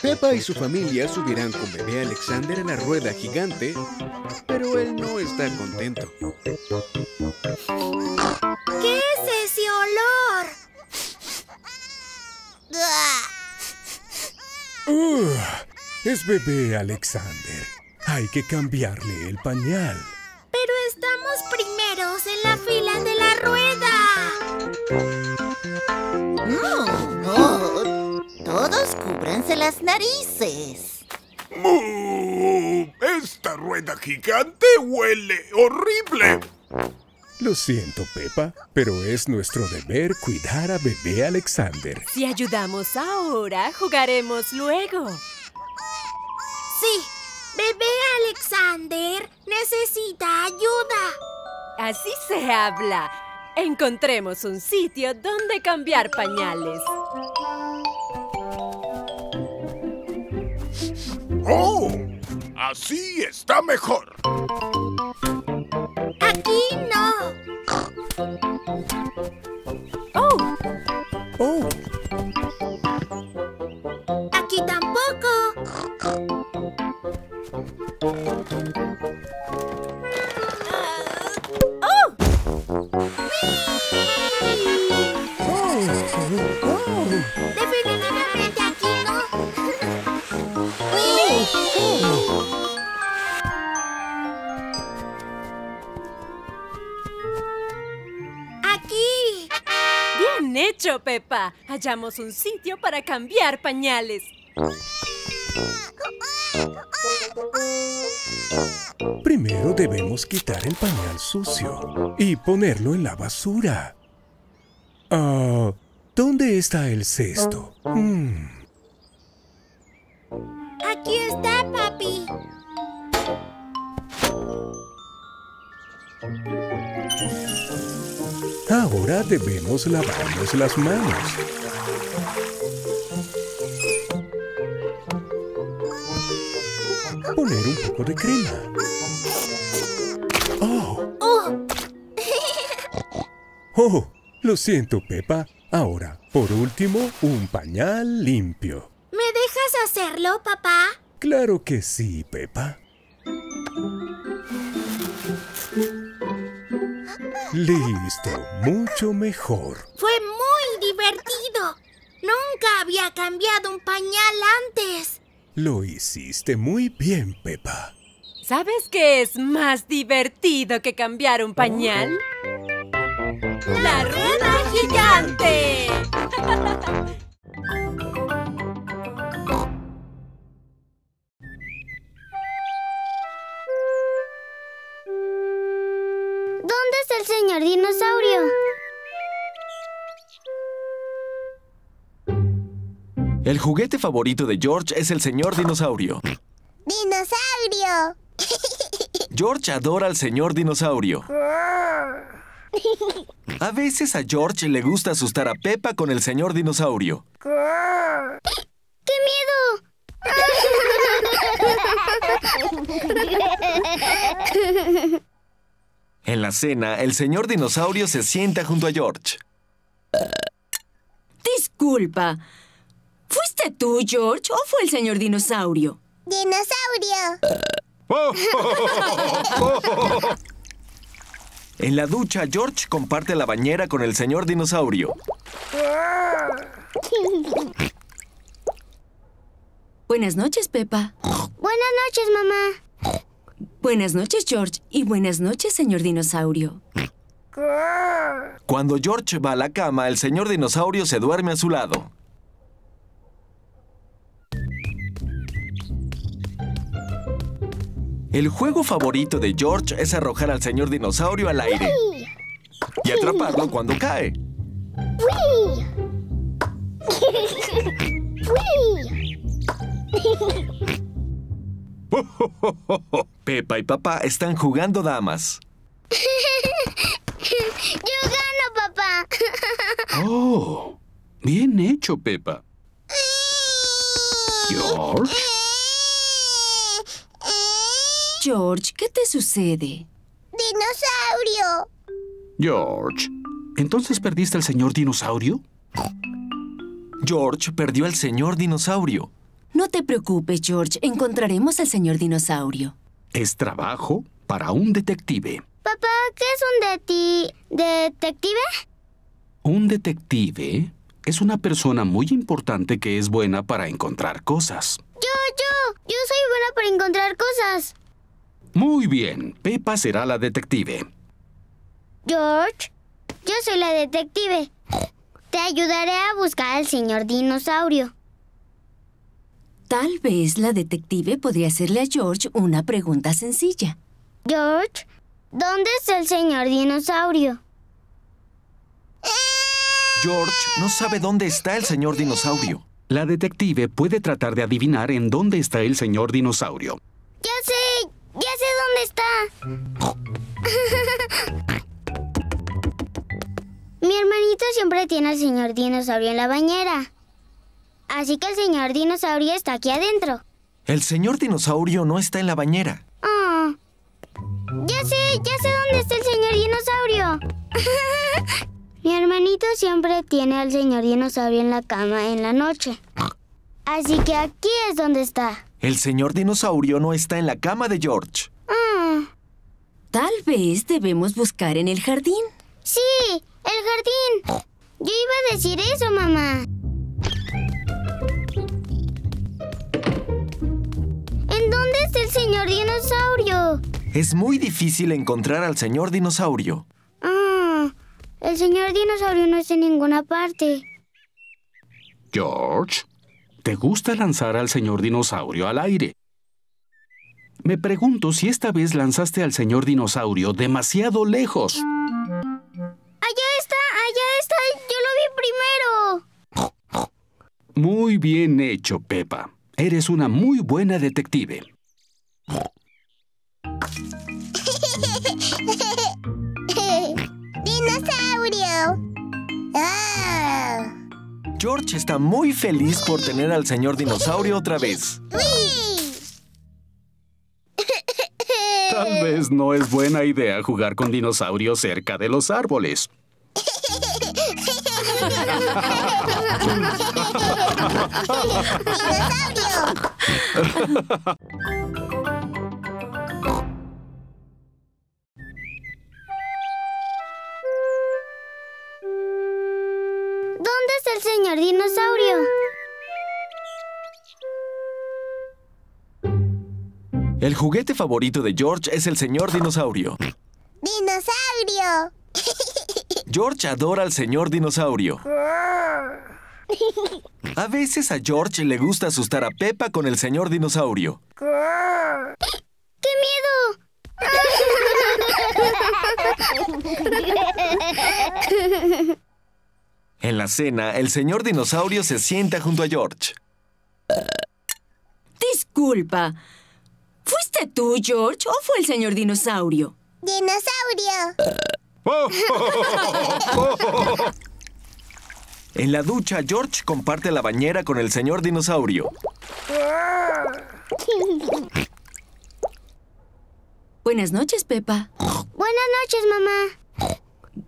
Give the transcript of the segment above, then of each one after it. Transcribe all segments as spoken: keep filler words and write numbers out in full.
Peppa y su familia subirán con bebé Alexander en la rueda gigante, pero él no está contento. ¿Qué es ese olor? Uh, es bebé Alexander. Hay que cambiarle el pañal. Pero estamos primeros en la fila de la rueda. No, oh, todos cúbranse las narices. ¡Muu! Esta rueda gigante huele horrible. Lo siento, Peppa, pero es nuestro deber cuidar a bebé Alexander. Si ayudamos ahora, jugaremos luego. Sí, bebé Alexander necesita ayuda. Así se habla. Encontremos un sitio donde cambiar pañales. ¡Oh! Así está mejor. ¡Aquí no! ¡Oh! ¡Oh! ¡Aquí tampoco! Uh, ¡Oh! ¡Oh! ¡Oh! ¡Definitivamente aquí no! ¡Oh! ¡Oh! Hecho, Peppa. Hallamos un sitio para cambiar pañales. Primero debemos quitar el pañal sucio y ponerlo en la basura. Ah, ¿dónde está el cesto? Mm. Aquí está, papi. Ahora debemos lavarnos las manos. Poner un poco de crema. ¡Oh! ¡Oh! Lo siento, Peppa. Ahora, por último, un pañal limpio. ¿Me dejas hacerlo, papá? Claro que sí, Peppa. Listo, mucho mejor. Fue muy divertido. Nunca había cambiado un pañal antes. Lo hiciste muy bien, Peppa. ¿Sabes qué es más divertido que cambiar un pañal? ¡La rueda gigante! Señor dinosaurio. El juguete favorito de George es el señor dinosaurio. ¡Dinosaurio! George adora al señor dinosaurio. A veces a George le gusta asustar a Peppa con el señor dinosaurio. ¡Qué miedo! En la cena, el señor dinosaurio se sienta junto a George. Disculpa. ¿Fuiste tú, George, o fue el señor dinosaurio? ¡Dinosaurio! Oh, oh, oh, oh, oh. En la ducha, George comparte la bañera con el señor dinosaurio. Buenas noches, Peppa. Buenas noches, mamá. Buenas noches, George, y buenas noches, señor dinosaurio. Cuando George va a la cama, el señor dinosaurio se duerme a su lado. El juego favorito de George es arrojar al señor dinosaurio al aire y atraparlo cuando cae. Peppa y papá están jugando damas. Yo gano, papá. Oh, bien hecho, Peppa. George. George, ¿qué te sucede? Dinosaurio. George, ¿entonces perdiste al señor dinosaurio? George perdió al señor dinosaurio. No te preocupes, George. Encontraremos al señor dinosaurio. Es trabajo para un detective. Papá, ¿qué es un deti- detective? Un detective es una persona muy importante que es buena para encontrar cosas. Yo, yo. Yo soy buena para encontrar cosas. Muy bien. Peppa será la detective. George, yo soy la detective. Te ayudaré a buscar al señor dinosaurio. Tal vez la detective podría hacerle a George una pregunta sencilla. George, ¿dónde está el señor dinosaurio? George no sabe dónde está el señor dinosaurio. La detective puede tratar de adivinar en dónde está el señor dinosaurio. ¡Ya sé! ¡Ya sé dónde está! Mi hermanito siempre tiene al señor dinosaurio en la bañera. Así que el señor dinosaurio está aquí adentro. El señor dinosaurio no está en la bañera. Oh. Ya sé, ya sé dónde está el señor dinosaurio. Mi hermanito siempre tiene al señor dinosaurio en la cama en la noche. Así que aquí es donde está. El señor dinosaurio no está en la cama de George. Oh. Tal vez debemos buscar en el jardín. Sí, el jardín. Yo iba a decir eso, mamá. ¿En dónde está el señor dinosaurio? Es muy difícil encontrar al señor dinosaurio. Ah, el señor dinosaurio no está en ninguna parte. George, ¿te gusta lanzar al señor dinosaurio al aire? Me pregunto si esta vez lanzaste al señor dinosaurio demasiado lejos. ¡Allá está! ¡Allá está! ¡Yo lo vi primero! Muy bien hecho, Peppa. Eres una muy buena detective. ¡Dinosaurio! Oh. George está muy feliz por tener al señor dinosaurio otra vez. Tal vez no es buena idea jugar con dinosaurios cerca de los árboles. ¿Dónde está el señor dinosaurio? El juguete favorito de George es el señor dinosaurio. ¡Dinosaurio! George adora al señor dinosaurio. A veces a George le gusta asustar a Peppa con el señor dinosaurio. ¡Qué miedo! En la cena, el señor dinosaurio se sienta junto a George. Disculpa. ¿Fuiste tú, George, o fue el señor dinosaurio? ¡Dinosaurio! Oh, oh, oh, oh, oh. En la ducha, George comparte la bañera con el señor dinosaurio. Buenas noches, Peppa. Buenas noches, mamá.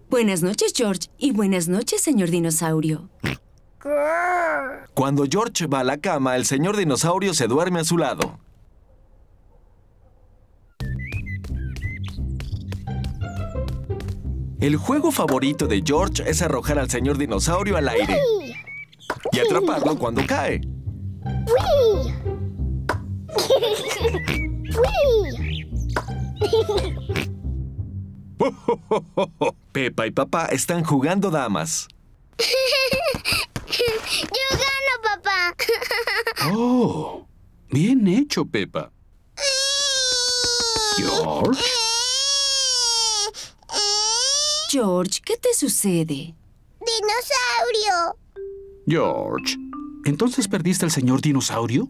Buenas noches, George. Y buenas noches, señor dinosaurio. Cuando George va a la cama, el señor dinosaurio se duerme a su lado. El juego favorito de George es arrojar al señor dinosaurio al aire. ¡Wii! Y atraparlo cuando cae. ¡Wii! ¡Wii! Oh, oh, oh, oh. Peppa y papá están jugando damas. ¡Yo gano, papá! ¡Oh! Bien hecho, Peppa. ¿George? George, ¿qué te sucede? ¡Dinosaurio! George, ¿entonces perdiste al señor dinosaurio?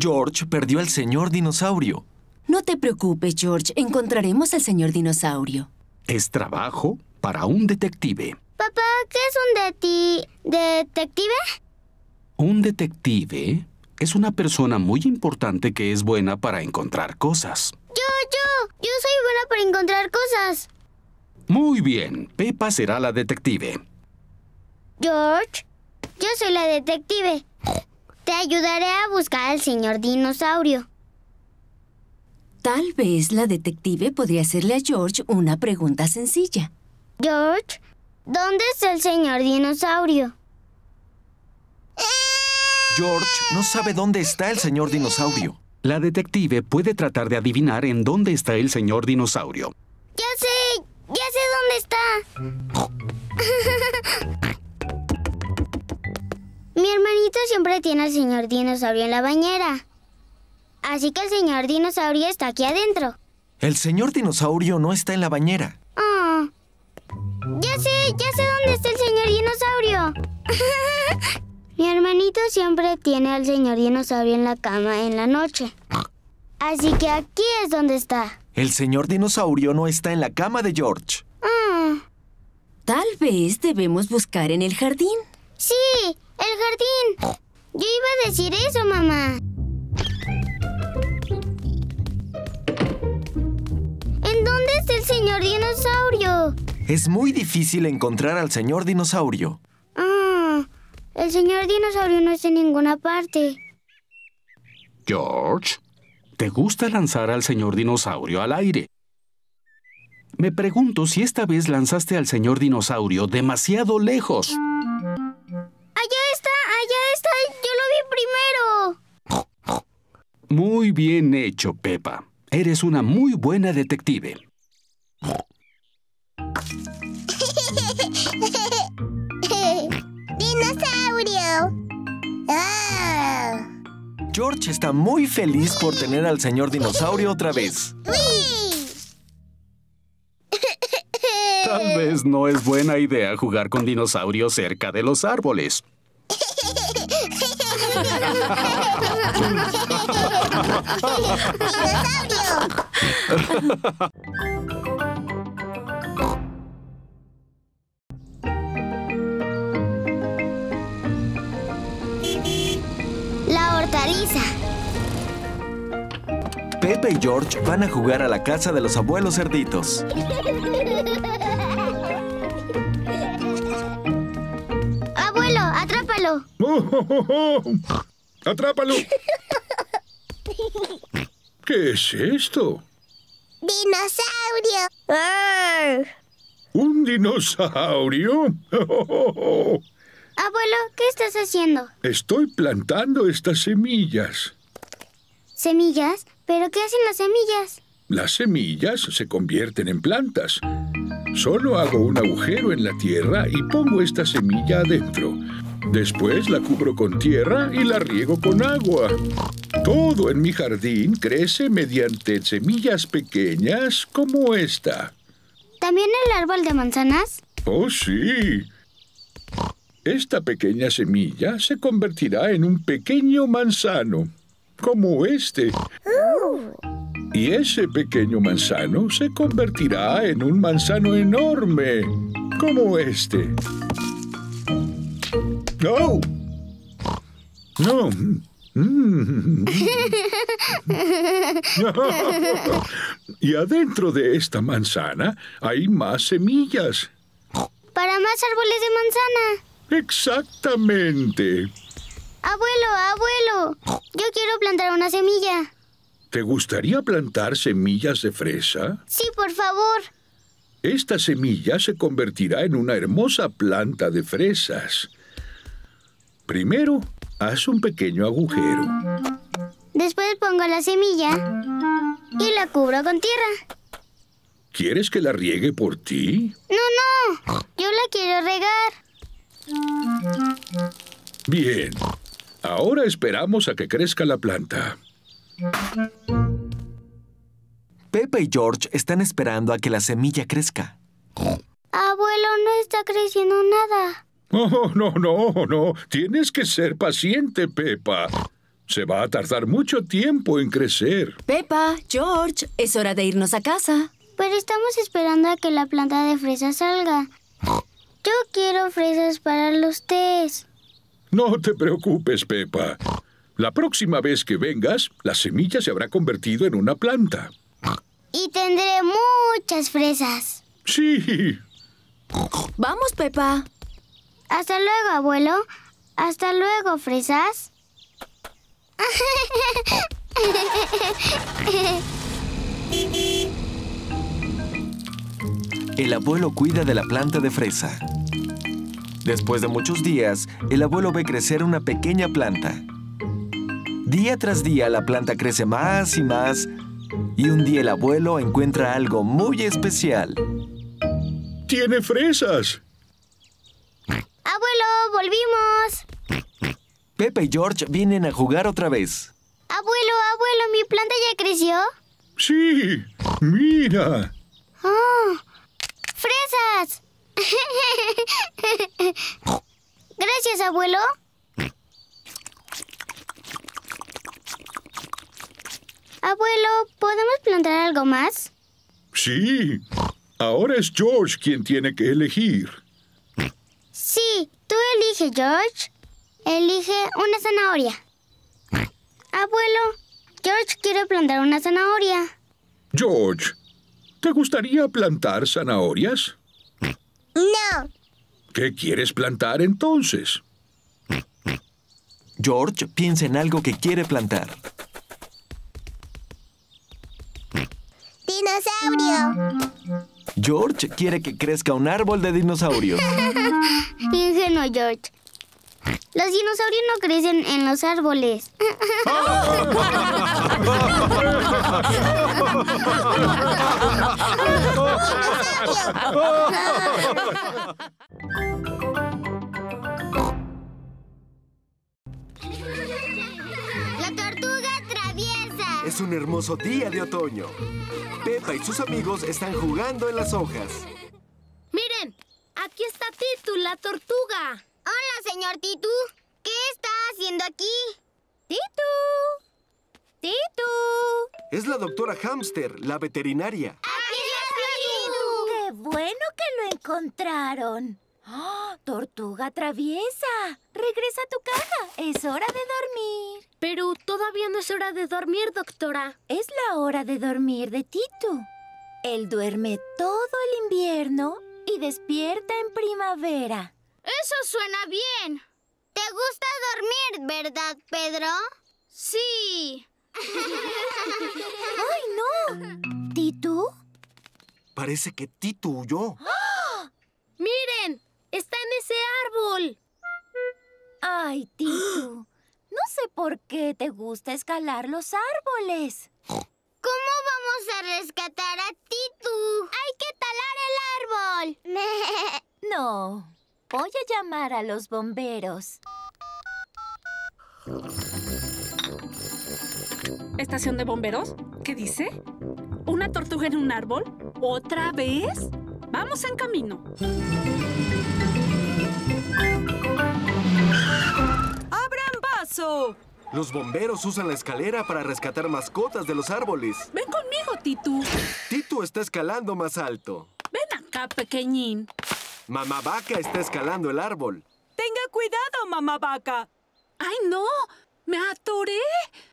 George perdió al señor dinosaurio. No te preocupes, George. Encontraremos al señor dinosaurio. Es trabajo para un detective. Papá, ¿qué es un deti- detective? Un detective es una persona muy importante que es buena para encontrar cosas. Yo, yo. Yo soy buena para encontrar cosas. Muy bien. Peppa será la detective. George, Yo soy la detective. Te ayudaré a buscar al señor dinosaurio. Tal vez la detective podría hacerle a George una pregunta sencilla. George, ¿dónde está el señor dinosaurio? George no sabe dónde está el señor dinosaurio. La detective puede tratar de adivinar en dónde está el señor dinosaurio. ¡Ya sé! ¡Ya sé dónde está! Mi hermanito siempre tiene al señor dinosaurio en la bañera. Así que el señor dinosaurio está aquí adentro. El señor dinosaurio no está en la bañera. Oh. ¡Ya sé! ¡Ya sé dónde está el señor dinosaurio! Mi hermanito siempre tiene al señor dinosaurio en la cama en la noche. Así que aquí es donde está. El señor dinosaurio no está en la cama de George. Oh. Tal vez debemos buscar en el jardín. Sí, el jardín. Yo iba a decir eso, mamá. ¿En dónde está el señor dinosaurio? Es muy difícil encontrar al señor dinosaurio. Ah, oh, el señor dinosaurio no está en ninguna parte. George, ¿te gusta lanzar al señor dinosaurio al aire? Me pregunto si esta vez lanzaste al señor dinosaurio demasiado lejos. ¡Allá está! ¡Allá está! ¡Yo lo vi primero! Muy bien hecho, Peppa. Eres una muy buena detective. ¡Dinosaurio! Oh. George está muy feliz por tener al señor dinosaurio otra vez. Tal vez no es buena idea jugar con dinosaurios cerca de los árboles. La hortaliza. Peppa y George van a jugar a la casa de los abuelos cerditos. Abuelo, atrápalo. Oh, oh, oh, oh. Atrápalo. ¿Qué es esto? Dinosaurio. Arr. ¿Un dinosaurio? Oh, oh, oh. Abuelo, ¿qué estás haciendo? Estoy plantando estas semillas. ¿Semillas? ¿Pero qué hacen las semillas? Las semillas se convierten en plantas. Solo hago un agujero en la tierra y pongo esta semilla adentro. Después la cubro con tierra y la riego con agua. Todo en mi jardín crece mediante semillas pequeñas como esta. ¿También el árbol de manzanas? ¡Oh, sí! Esta pequeña semilla se convertirá en un pequeño manzano, como este. Uh. Y ese pequeño manzano se convertirá en un manzano enorme, como este. ¡No! ¡No! Mm. Y adentro de esta manzana hay más semillas. Para más árboles de manzana. Exactamente. Abuelo, abuelo, yo quiero plantar una semilla. ¿Te gustaría plantar semillas de fresa? Sí, por favor. Esta semilla se convertirá en una hermosa planta de fresas. Primero, haz un pequeño agujero. Después pongo la semilla y la cubro con tierra. ¿Quieres que la riegue por ti? No, no. Yo la quiero regar. Bien. Ahora esperamos a que crezca la planta. Peppa y George están esperando a que la semilla crezca. Abuelo, no está creciendo nada. Oh, no, no, no. Tienes que ser paciente, Peppa. Se va a tardar mucho tiempo en crecer. Peppa, George, es hora de irnos a casa. Pero estamos esperando a que la planta de fresas salga. Yo quiero fresas para los tés. No te preocupes, Peppa. La próxima vez que vengas, la semilla se habrá convertido en una planta. Y tendré muchas fresas. Sí. Vamos, Peppa. Hasta luego, abuelo. Hasta luego, fresas. El abuelo cuida de la planta de fresa. Después de muchos días, el abuelo ve crecer una pequeña planta. Día tras día, la planta crece más y más, y un día el abuelo encuentra algo muy especial. ¡Tiene fresas! ¡Abuelo, volvimos! Peppa y George vienen a jugar otra vez. Abuelo, abuelo, ¿mi planta ya creció? Sí, mira. Oh, ¡fresas! Gracias, abuelo. Abuelo, ¿podemos plantar algo más? Sí. Ahora es George quien tiene que elegir. Sí, tú elige, George. Elige una zanahoria. Abuelo, George quiere plantar una zanahoria. George, ¿te gustaría plantar zanahorias? No. ¿Qué quieres plantar entonces? George piensa en algo que quiere plantar. ¡Dinosaurio! George quiere que crezca un árbol de dinosaurios. Ingenuo, George. Los dinosaurios no crecen en los árboles. La tortuga traviesa. Es un hermoso día de otoño. Peppa y sus amigos están jugando en las hojas. Miren, aquí está Titu, la tortuga. Hola, señor Titu. ¿Qué está haciendo aquí? Titu. Titu. Es la doctora Hamster, la veterinaria. ¡Aquí está Titu! ¡Qué bueno que lo encontraron! ¡Oh, tortuga traviesa! Regresa a tu casa. Es hora de dormir. Pero todavía no es hora de dormir, doctora. Es la hora de dormir de Titu. Él duerme todo el invierno y despierta en primavera. ¡Eso suena bien! ¿Te gusta dormir, verdad, Pedro? ¡Sí! ¡Ay, no! ¿Titu? Parece que Titu huyó. ¡Oh! ¡Miren! ¡Está en ese árbol! ¡Ay, Titu! No sé por qué te gusta escalar los árboles. ¿Cómo vamos a rescatar a Titu? ¡Hay que talar el árbol! No. Voy a llamar a los bomberos. ¿Estación de bomberos? ¿Qué dice? ¿Una tortuga en un árbol? ¿Otra vez? Vamos en camino. ¡Abran paso! Los bomberos usan la escalera para rescatar mascotas de los árboles. Ven conmigo, Titu. Titu está escalando más alto. Ven acá, pequeñín. Mamá Vaca está escalando el árbol. ¡Tenga cuidado, Mamá Vaca! ¡Ay, no! ¡Me atoré!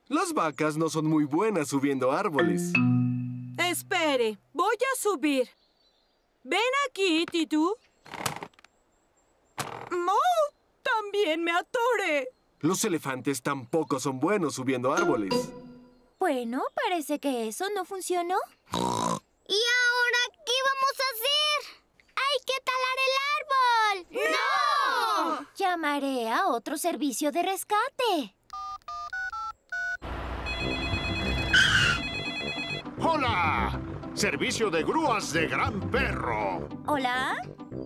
Las vacas no son muy buenas subiendo árboles. Espere, voy a subir. Ven aquí, Titu. ¡Oh! ¡También me atoré! Los elefantes tampoco son buenos subiendo árboles. Bueno, parece que eso no funcionó. ¿Y ahora qué vamos a hacer? ¡Hay que talar el árbol! ¡No! Llamaré a otro servicio de rescate. ¡Hola! Servicio de grúas de Gran Perro. ¿Hola?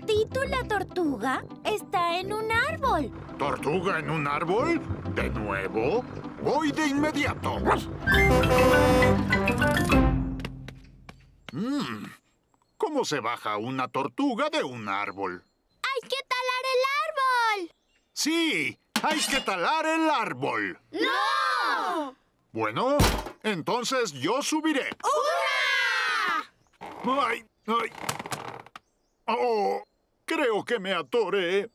Titu la tortuga está en un árbol. ¿Tortuga en un árbol? ¿De nuevo? Voy de inmediato. Mmm... ¿Cómo se baja una tortuga de un árbol? ¡Hay que talar el árbol! ¡Sí! ¡Hay que talar el árbol! ¡No! Bueno, entonces yo subiré. ¡Hurra! ¡Ay! ¡Ay! ¡Oh! Creo que me atoré.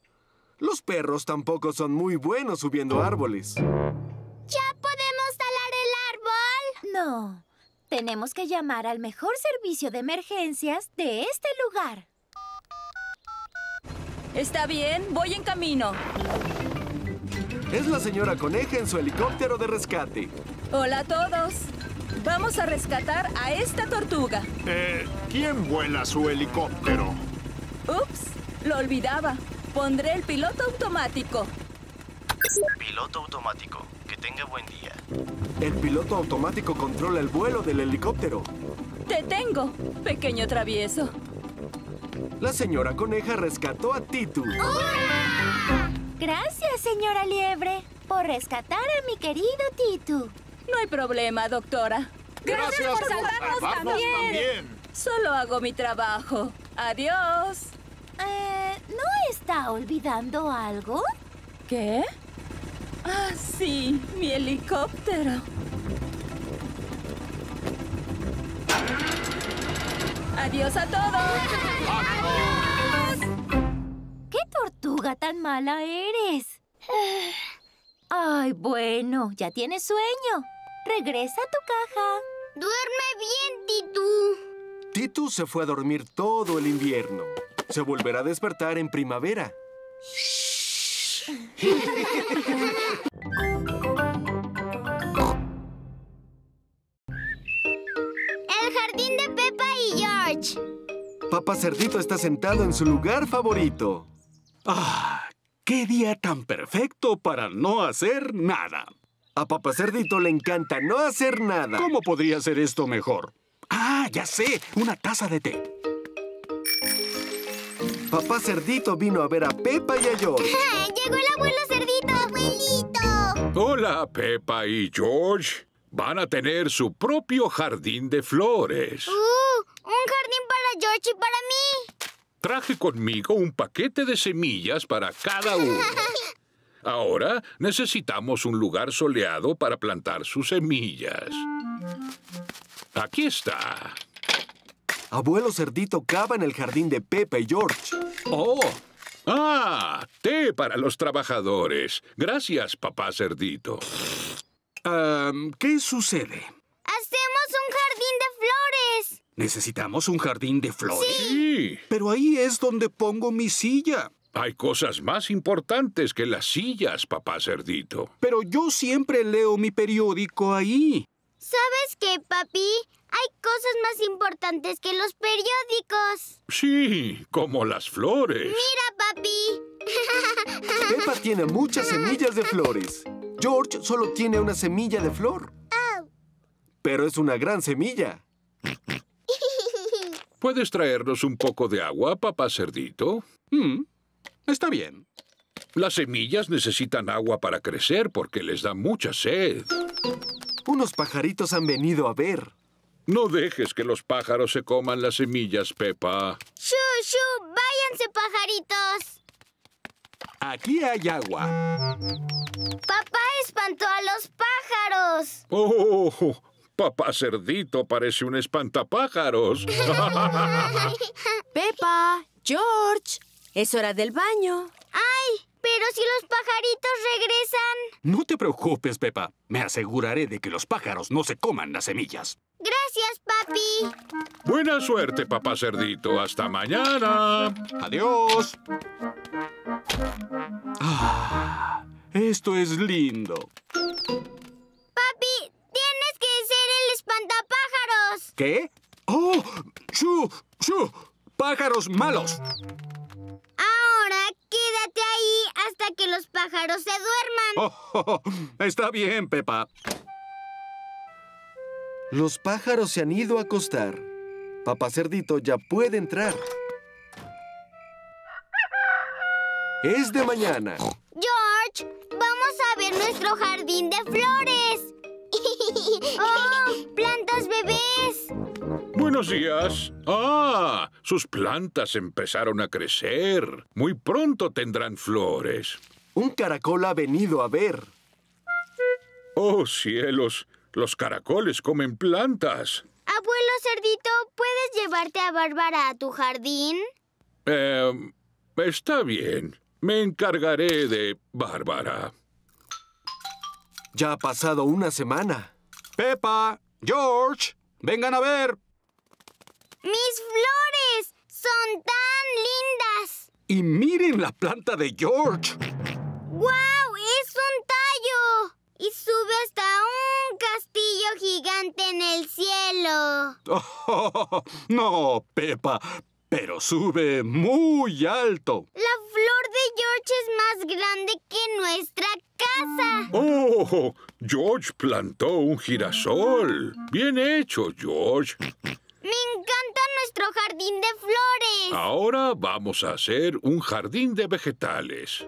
Los perros tampoco son muy buenos subiendo árboles. ¿Ya podemos talar el árbol? No. Tenemos que llamar al mejor servicio de emergencias de este lugar. Está bien, voy en camino. Es la señora Coneja en su helicóptero de rescate. Hola a todos. Vamos a rescatar a esta tortuga. Eh, ¿quién vuela su helicóptero? Ups, lo olvidaba. Pondré el piloto automático. Piloto automático, que tenga buen día. El piloto automático controla el vuelo del helicóptero. Te tengo, pequeño travieso. La señora Coneja rescató a Titu. ¡Hurra! Gracias, señora Liebre, por rescatar a mi querido Titu. No hay problema, doctora. Gracias, Gracias por salvarnos por... también. también. Solo hago mi trabajo. Adiós. Eh, ¿no está olvidando algo? ¿Qué? Ah, sí, mi helicóptero. ¡Adiós a todos! ¡Adiós! ¡Qué tortuga tan mala eres! Ay, bueno, ya tienes sueño. Regresa a tu caja. ¡Duerme bien, Titu! Titu se fue a dormir todo el invierno. Se volverá a despertar en primavera. El jardín de Peppa y George. Papá Cerdito está sentado en su lugar favorito. ¡Ah! ¡Qué día tan perfecto para no hacer nada! A Papá Cerdito le encanta no hacer nada. ¿Cómo podría hacer esto mejor? ¡Ah! ¡Ya sé! ¡Una taza de té! Papá Cerdito vino a ver a Peppa y a George. ¡Llegó el abuelo Cerdito! ¡Abuelito! Hola, Peppa y George. Van a tener su propio jardín de flores. ¡Uh! ¡Un jardín para George y para mí! Traje conmigo un paquete de semillas para cada uno. Ahora necesitamos un lugar soleado para plantar sus semillas. Aquí está. Abuelo Cerdito cava en el jardín de Peppa y George. ¡Oh! ¡Ah! ¡Té para los trabajadores! Gracias, Papá Cerdito. Um, ¿Qué sucede? ¡Hacemos un jardín de flores! ¿Necesitamos un jardín de flores? ¡Sí! Pero ahí es donde pongo mi silla. Hay cosas más importantes que las sillas, Papá Cerdito. Pero yo siempre leo mi periódico ahí. ¿Sabes qué, papi? Hay cosas más importantes que los periódicos. Sí, como las flores. ¡Mira, papi! Peppa tiene muchas semillas de flores. George solo tiene una semilla de flor. Oh. Pero es una gran semilla. ¿Puedes traernos un poco de agua, Papá Cerdito? Mm, está bien. Las semillas necesitan agua para crecer porque les da mucha sed. Unos pajaritos han venido a ver. No dejes que los pájaros se coman las semillas, Peppa. ¡Shú, shú! ¡Váyanse, pajaritos! Aquí hay agua. Papá espantó a los pájaros. ¡Oh! Papá Cerdito parece un espantapájaros. Peppa, George, es hora del baño. ¡Ay! Pero si los pajaritos regresan... No te preocupes, Peppa. Me aseguraré de que los pájaros no se coman las semillas. Gracias, papi. Buena suerte, Papá Cerdito. Hasta mañana. Adiós. Ah, esto es lindo. Papi, tienes que ser el espantapájaros. ¿Qué? ¡Oh! ¡Shú! ¡Shú! ¡Pájaros malos! Ahora quédate ahí hasta que los pájaros se duerman. Oh, oh, oh. Está bien, Peppa. Los pájaros se han ido a acostar. Papá Cerdito ya puede entrar. Es de mañana. George, vamos a ver nuestro jardín de flores. ¡Oh! ¡Plantas bebés! Buenos días. ¡Ah! Sus plantas empezaron a crecer. Muy pronto tendrán flores. Un caracol ha venido a ver. ¡Oh, cielos! Los caracoles comen plantas. Abuelo Cerdito, ¿puedes llevarte a Bárbara a tu jardín? Eh, está bien. Me encargaré de Bárbara. Ya ha pasado una semana. Peppa, George, vengan a ver. ¡Mis flores! ¡Son tan lindas! Y miren la planta de George. ¡Guau! ¡Es un Oh, no, Peppa, pero sube muy alto. La flor de George es más grande que nuestra casa. Oh, George plantó un girasol. Bien hecho, George. Me encanta nuestro jardín de flores. Ahora vamos a hacer un jardín de vegetales.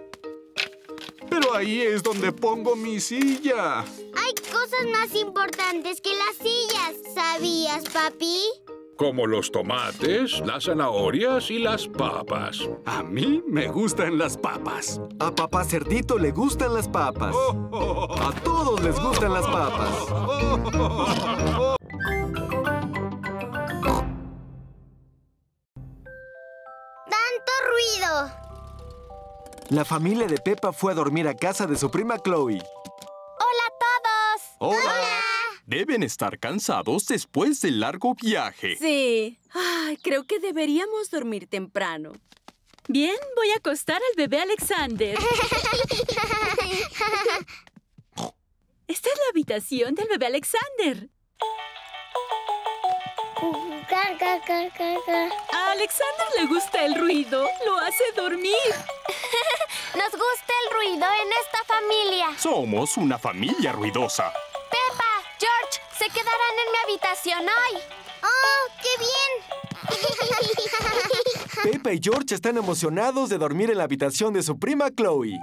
Pero ahí es donde pongo mi silla. Hay cosas más importantes que las sillas, ¿sabías, papi? Como los tomates, las zanahorias y las papas. A mí me gustan las papas. A papá cerdito le gustan las papas. A todos les gustan las papas. La familia de Peppa fue a dormir a casa de su prima Chloe. ¡Hola a todos! ¡Hola! Hola. Deben estar cansados después del largo viaje. Sí. Ay, creo que deberíamos dormir temprano. Bien, voy a acostar al bebé Alexander. Esta es la habitación del bebé Alexander. Car, car, car, car, car. A Alexander le gusta el ruido. Lo hace dormir. Nos gusta el ruido en esta familia. Somos una familia ruidosa. Peppa, George, se quedarán en mi habitación hoy. ¡Oh, qué bien! Peppa y George están emocionados de dormir en la habitación de su prima Chloe.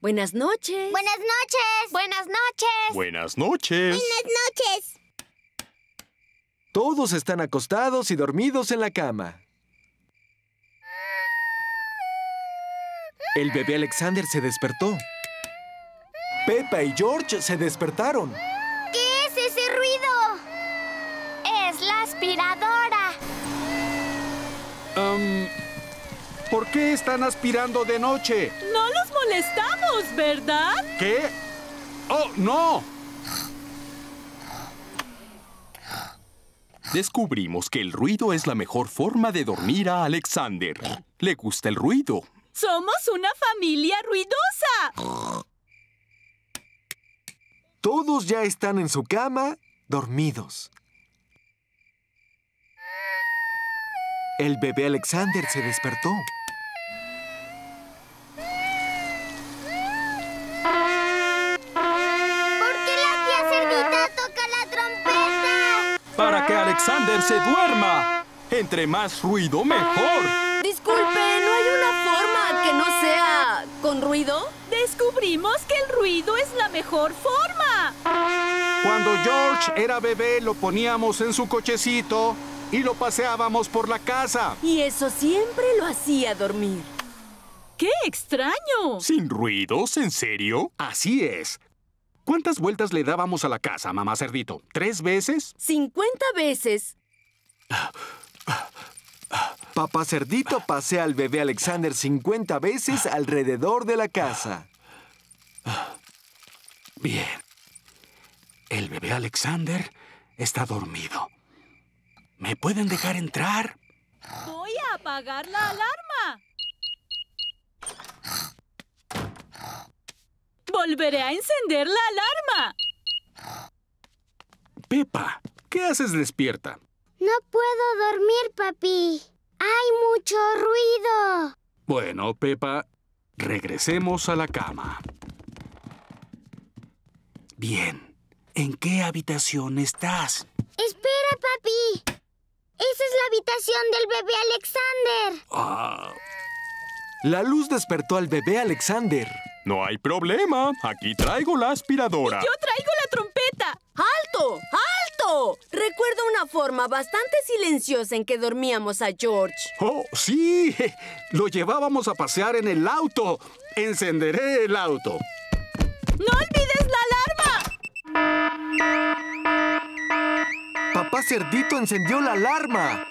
Buenas noches. Buenas noches. Buenas noches. Buenas noches. Buenas noches. Todos están acostados y dormidos en la cama. El bebé Alexander se despertó. Peppa y George se despertaron. ¿Qué es ese ruido? Es la aspiradora. Um, ¿Por qué están aspirando de noche? No los molestamos, ¿verdad? ¿Qué? ¡Oh, no! Descubrimos que el ruido es la mejor forma de dormir a Alexander. Le gusta el ruido. ¡Somos una familia ruidosa! Todos ya están en su cama, dormidos. El bebé Alexander se despertó. ¡Para que Alexander se duerma! ¡Entre más ruido, mejor! Disculpe, ¿no hay una forma que no sea con ruido? Descubrimos que el ruido es la mejor forma. Cuando George era bebé, lo poníamos en su cochecito y lo paseábamos por la casa. Y eso siempre lo hacía dormir. ¡Qué extraño! ¿Sin ruidos? ¿En serio? Así es. ¿Cuántas vueltas le dábamos a la casa, mamá cerdito? ¿Tres veces? ¡Cincuenta veces! Papá cerdito pasea al bebé Alexander cincuenta veces alrededor de la casa. Bien. El bebé Alexander está dormido. ¿Me pueden dejar entrar? Voy a apagar la alarma. ¡Volveré a encender la alarma! Peppa, ¿qué haces despierta? No puedo dormir, papi. Hay mucho ruido. Bueno, Peppa, regresemos a la cama. Bien. ¿En qué habitación estás? Espera, papi. Esa es la habitación del bebé Alexander. Ah. La luz despertó al bebé Alexander. No hay problema. Aquí traigo la aspiradora. Y yo traigo la trompeta. ¡Alto! ¡Alto! Recuerdo una forma bastante silenciosa en que dormíamos a George. ¡Oh, sí! Lo llevábamos a pasear en el auto. Encenderé el auto. ¡No olvides la alarma! Papá Cerdito encendió la alarma.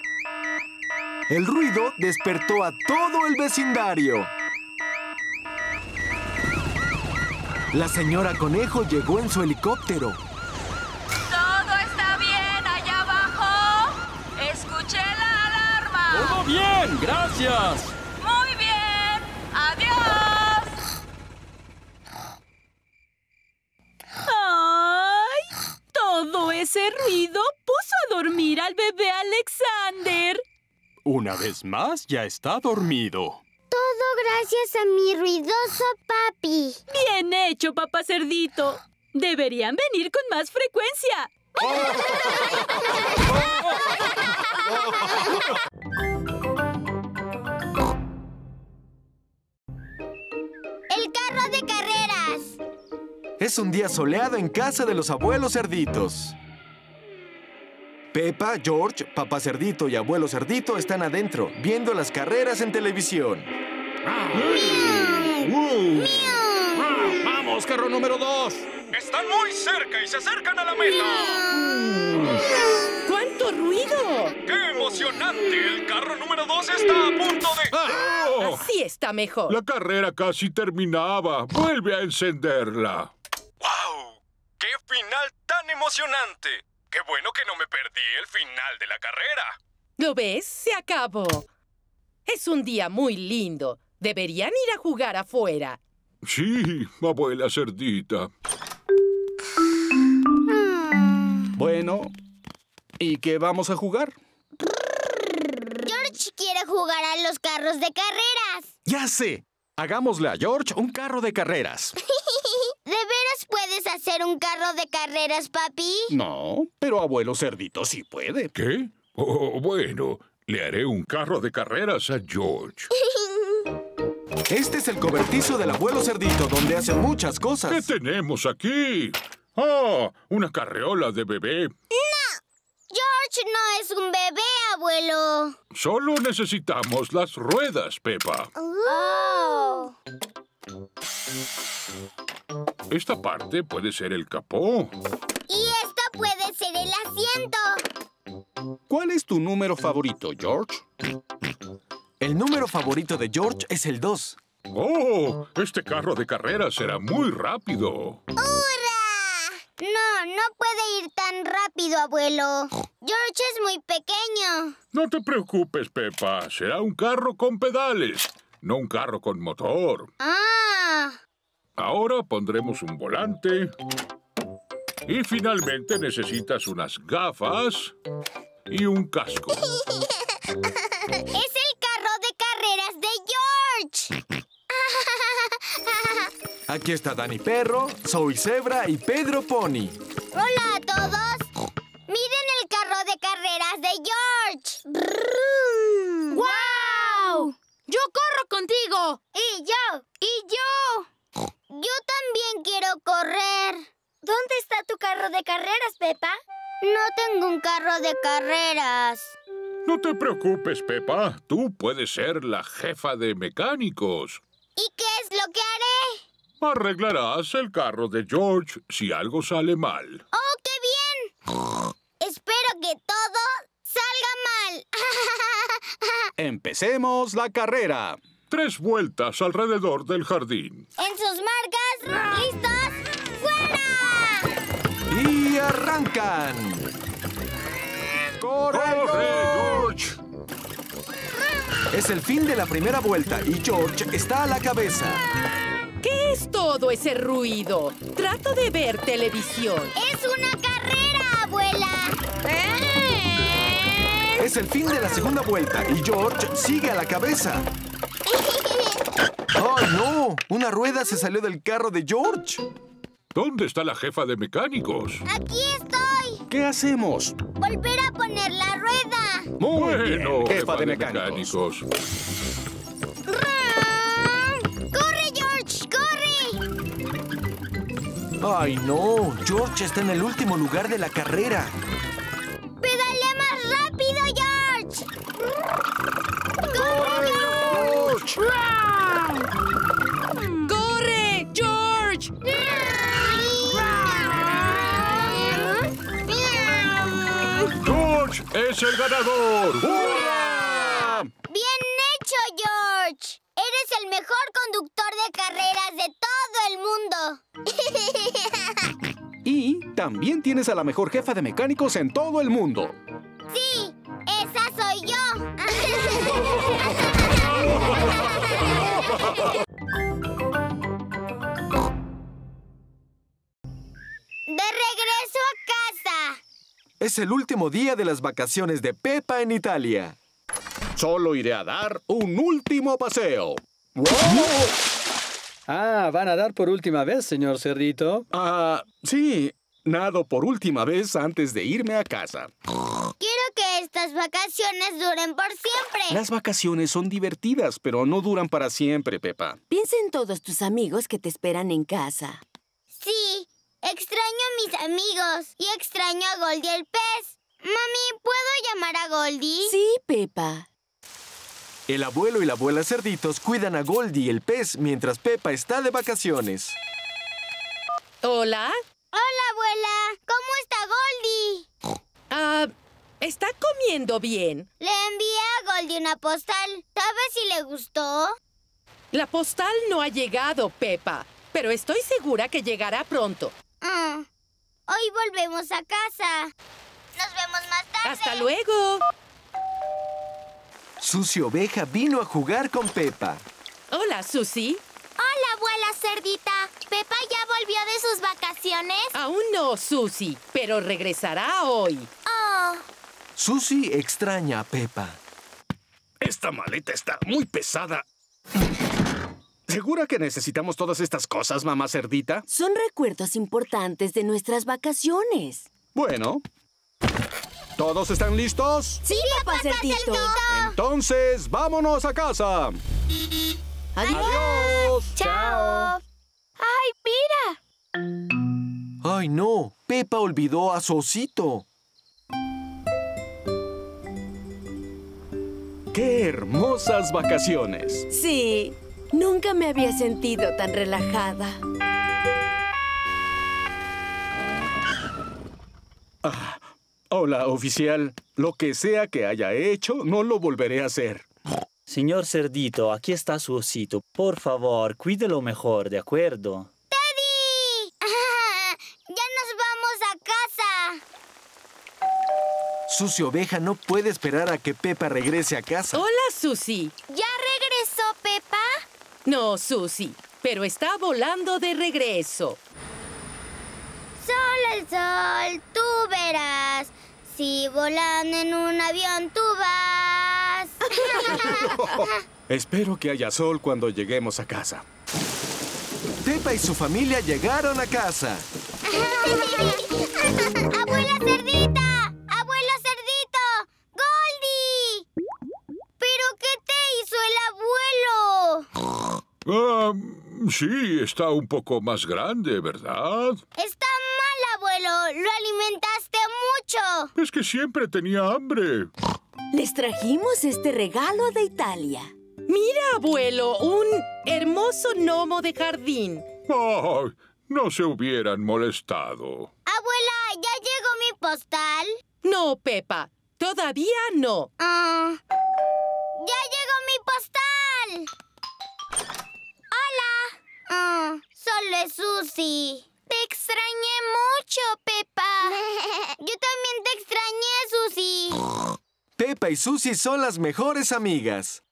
El ruido despertó a todo el vecindario. La señora Conejo llegó en su helicóptero. ¡Todo está bien allá abajo! ¡Escuché la alarma! ¡Todo bien! ¡Gracias! ¡Muy bien! ¡Adiós! ¡Ay! Todo ese ruido puso a dormir dormir al bebé Alexander. Una vez más, ya está dormido. Todo gracias a mi ruidoso papi. Bien hecho, papá cerdito. Deberían venir con más frecuencia. ¡El carro de carreras! Es un día soleado en casa de los abuelos cerditos. Peppa, George, papá cerdito y abuelo cerdito están adentro, viendo las carreras en televisión. ¡Miau! ¡Miau! ¡Vamos, carro número dos! ¡Están muy cerca y se acercan a la meta! ¡Miau! ¡Cuánto ruido! ¡Qué emocionante! ¡El carro número dos está a punto de... ¡Ah! ¡Oh! ¡Así está mejor! La carrera casi terminaba. ¡Vuelve a encenderla! ¡Wow! ¡Qué final tan emocionante! ¡Qué bueno que no me perdí el final de la carrera! ¿Lo ves? Se acabó. Es un día muy lindo. Deberían ir a jugar afuera. Sí, abuela cerdita. Mm. Bueno, ¿y qué vamos a jugar? George quiere jugar a los carros de carreras. ¡Ya sé! Hagámosle a George un carro de carreras. ¿De veras puedes hacer un carro de carreras, papi? No, pero abuelo cerdito sí puede. ¿Qué? Oh, bueno, le haré un carro de carreras a George. Este es el cobertizo del abuelo cerdito, donde hace muchas cosas. ¿Qué tenemos aquí? ¡Oh! ¡Una carriola de bebé! ¡No! George no es un bebé, abuelo. Solo necesitamos las ruedas, Peppa. ¡Oh! Esta parte puede ser el capó. Y esta puede ser el asiento. ¿Cuál es tu número favorito, George? El número favorito de George es el dos. ¡Oh! Este carro de carreras será muy rápido. ¡Hurra! No, no puede ir tan rápido, abuelo. George es muy pequeño. No te preocupes, Peppa. Será un carro con pedales, no un carro con motor. ¡Ah! Ahora pondremos un volante. Y finalmente necesitas unas gafas y un casco. ¡Es el carro de carreras de George! Aquí está Dani Perro, Zoe Zebra y Pedro Pony. ¡Hola a todos! ¡Miren el carro de carreras de George! ¡Guau! ¡Wow! ¡Yo corro contigo! ¡Y yo! ¡Y yo! Yo también quiero correr. ¿Dónde está tu carro de carreras, Peppa? No tengo un carro de carreras. No te preocupes, Peppa. Tú puedes ser la jefa de mecánicos. ¿Y qué es lo que haré? Arreglarás el carro de George si algo sale mal. ¡Oh, qué bien! Espero que todo salga mal. Empecemos la carrera. Tres vueltas alrededor del jardín. En sus marcas, listos, ¡fuera! Y arrancan. ¡Corre, ¡Corre George! Es el fin de la primera vuelta y George está a la cabeza. ¿Qué es todo ese ruido? Trato de ver televisión. ¡Es una carrera, abuela! ¿Eh? Es el fin de la segunda vuelta y George sigue a la cabeza. ¡Oh, no! ¡Una rueda se salió del carro de George! ¿Dónde está la jefa de mecánicos? ¡Aquí estoy! ¿Qué hacemos? ¡Volver a poner la rueda! ¡Muy bueno, bien, jefa, jefa de, de mecánicos! mecánicos. ¡Corre, George! ¡Corre! ¡Ay, no! George está en el último lugar de la carrera. ¡Pedalea más rápido, George! ¡Corre, George! ¡Corre! ¡Corre, George! ¡George es el ganador! ¡Hurra! ¡Bien hecho, George! ¡Eres el mejor conductor de carreras de todo el mundo! Y también tienes a la mejor jefa de mecánicos en todo el mundo. ¡Sí! ¡Esa soy yo! ¡De regreso a casa! Es el último día de las vacaciones de Peppa en Italia. Solo iré a dar un último paseo. ¡Wow! Ah, ¿van a dar por última vez, señor Cerrito? Ah, sí. Nado por última vez antes de irme a casa. Quiero que estas vacaciones duren por siempre. Las vacaciones son divertidas, pero no duran para siempre, Peppa. Piensa en todos tus amigos que te esperan en casa. Sí, extraño a mis amigos y extraño a Goldie el pez. Mami, ¿puedo llamar a Goldie? Sí, Peppa. El abuelo y la abuela Cerditos cuidan a Goldie el pez mientras Peppa está de vacaciones. ¿Hola? Hola, abuela. ¿Cómo está Goldie? Ah, uh, está comiendo bien. Le envié a Goldie una postal. ¿Sabes si le gustó? La postal no ha llegado, Peppa, pero estoy segura que llegará pronto. Mm. Hoy volvemos a casa. Nos vemos más tarde. ¡Hasta luego! Susie Oveja vino a jugar con Peppa. Hola, Susie. Hola, abuela Cerdita. ¿Peppa ya volvió de sus vacaciones? Aún no, Susie, pero regresará hoy. Oh. Susie extraña a Peppa. Esta maleta está muy pesada. ¿Segura que necesitamos todas estas cosas, mamá Cerdita? Son recuerdos importantes de nuestras vacaciones. Bueno. ¿Todos están listos? Sí, Peppa Cerdito. Entonces, vámonos a casa. ¡Adiós! ¡Adiós! ¡Chao! ¡Ay, mira! ¡Ay, no! Peppa olvidó a su osito. ¡Qué hermosas vacaciones! Sí, nunca me había sentido tan relajada. Ah, hola, oficial. Lo que sea que haya hecho, no lo volveré a hacer. Señor Cerdito, aquí está su osito. Por favor, cuídelo mejor, ¿de acuerdo? ¡Teddy! ¡Ya nos vamos a casa! Susie Oveja no puede esperar a que Peppa regrese a casa. ¡Hola, Susie! ¿Ya regresó, Peppa? No, Susie, pero está volando de regreso. Sol al sol, tú verás. Si volando en un avión, tú vas. Espero que haya sol cuando lleguemos a casa. Peppa y su familia llegaron a casa. ¡Abuela Cerdita! ¡Abuelo Cerdito! ¡Goldie! ¿Pero qué te hizo el abuelo? Um, sí, está un poco más grande, ¿verdad? Está mal, abuelo. Lo alimentaste mucho. Es que siempre tenía hambre. Les trajimos este regalo de Italia. Mira, abuelo, un hermoso gnomo de jardín. Oh, no se hubieran molestado. Abuela, ¿ya llegó mi postal? No, Peppa, todavía no. Uh, ¡ya llegó mi postal! ¡Hola! Uh, solo es Susie. Te extrañé mucho, Peppa. Yo también te extrañé, Susie. Peppa y Susie son las mejores amigas.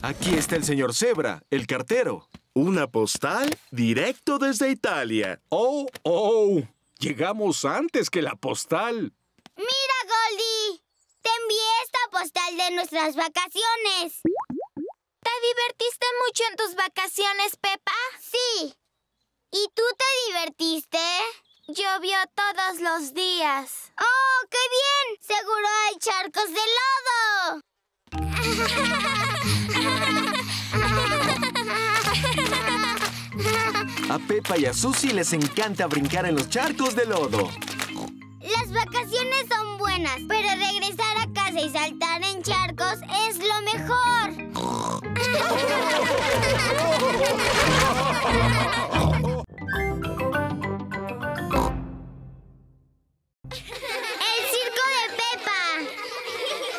Aquí está el señor Zebra, el cartero. Una postal directo desde Italia. ¡Oh, oh! Llegamos antes que la postal. ¡Mira, Goldie! Te envié esta postal de nuestras vacaciones. ¿Te divertiste mucho en tus vacaciones, Peppa? Sí. ¿Y tú te divertiste? Llovió todos los días. ¡Oh, qué bien! ¡Seguro hay charcos de lodo! A Peppa y a Susie les encanta brincar en los charcos de lodo. Las vacaciones son buenas, pero regresar a casa y saltar en charcos es lo mejor.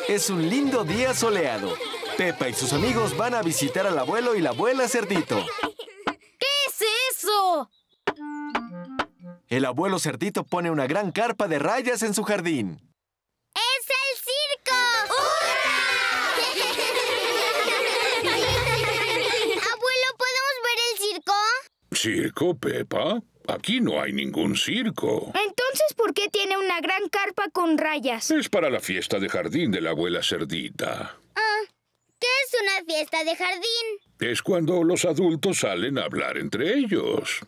Es un lindo día soleado. Peppa y sus amigos van a visitar al abuelo y la abuela Cerdito. ¿Qué es eso? El abuelo Cerdito pone una gran carpa de rayas en su jardín. ¡Es el circo! ¡Hurra! Abuelo, ¿podemos ver el circo? ¿Circo, Peppa? Aquí no hay ningún circo. Entonces, ¿por la gran carpa con rayas. Es para la fiesta de jardín de la abuela Cerdita. Ah, ¿qué es una fiesta de jardín? Es cuando los adultos salen a hablar entre ellos.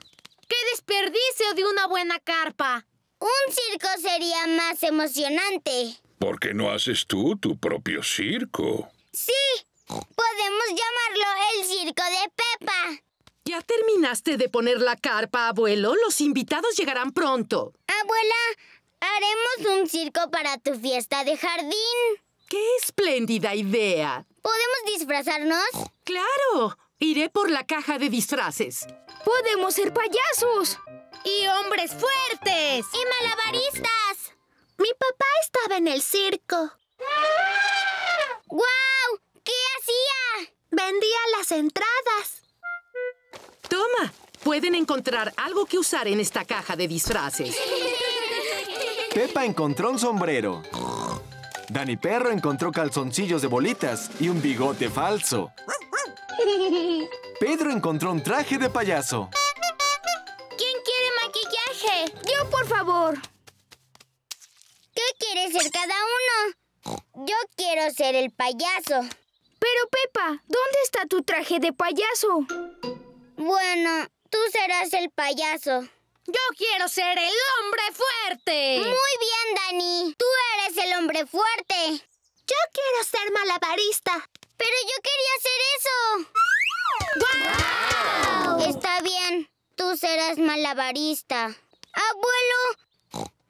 ¡Qué desperdicio de una buena carpa! Un circo sería más emocionante. ¿Por qué no haces tú tu propio circo? Sí, podemos llamarlo el circo de Peppa. ¿Ya terminaste de poner la carpa, abuelo? Los invitados llegarán pronto. Abuela, haremos un circo para tu fiesta de jardín. ¡Qué espléndida idea! ¿Podemos disfrazarnos? ¡Claro! Iré por la caja de disfraces. ¡Podemos ser payasos! ¡Y hombres fuertes! ¡Y malabaristas! Mi papá estaba en el circo. ¡Guau! ¿Qué hacía? Vendía las entradas. ¡Toma! Pueden encontrar algo que usar en esta caja de disfraces. Peppa encontró un sombrero. Dani Perro encontró calzoncillos de bolitas y un bigote falso. Pedro encontró un traje de payaso. ¿Quién quiere maquillaje? Yo, por favor. ¿Qué quiere ser cada uno? Yo quiero ser el payaso. Pero, Peppa, ¿dónde está tu traje de payaso? Bueno, tú serás el payaso. Yo quiero ser el hombre fuerte. Muy bien, Dani. Tú eres el hombre fuerte. Yo quiero ser malabarista. Pero yo quería hacer eso. ¡Wow! Está bien. Tú serás malabarista. Abuelo,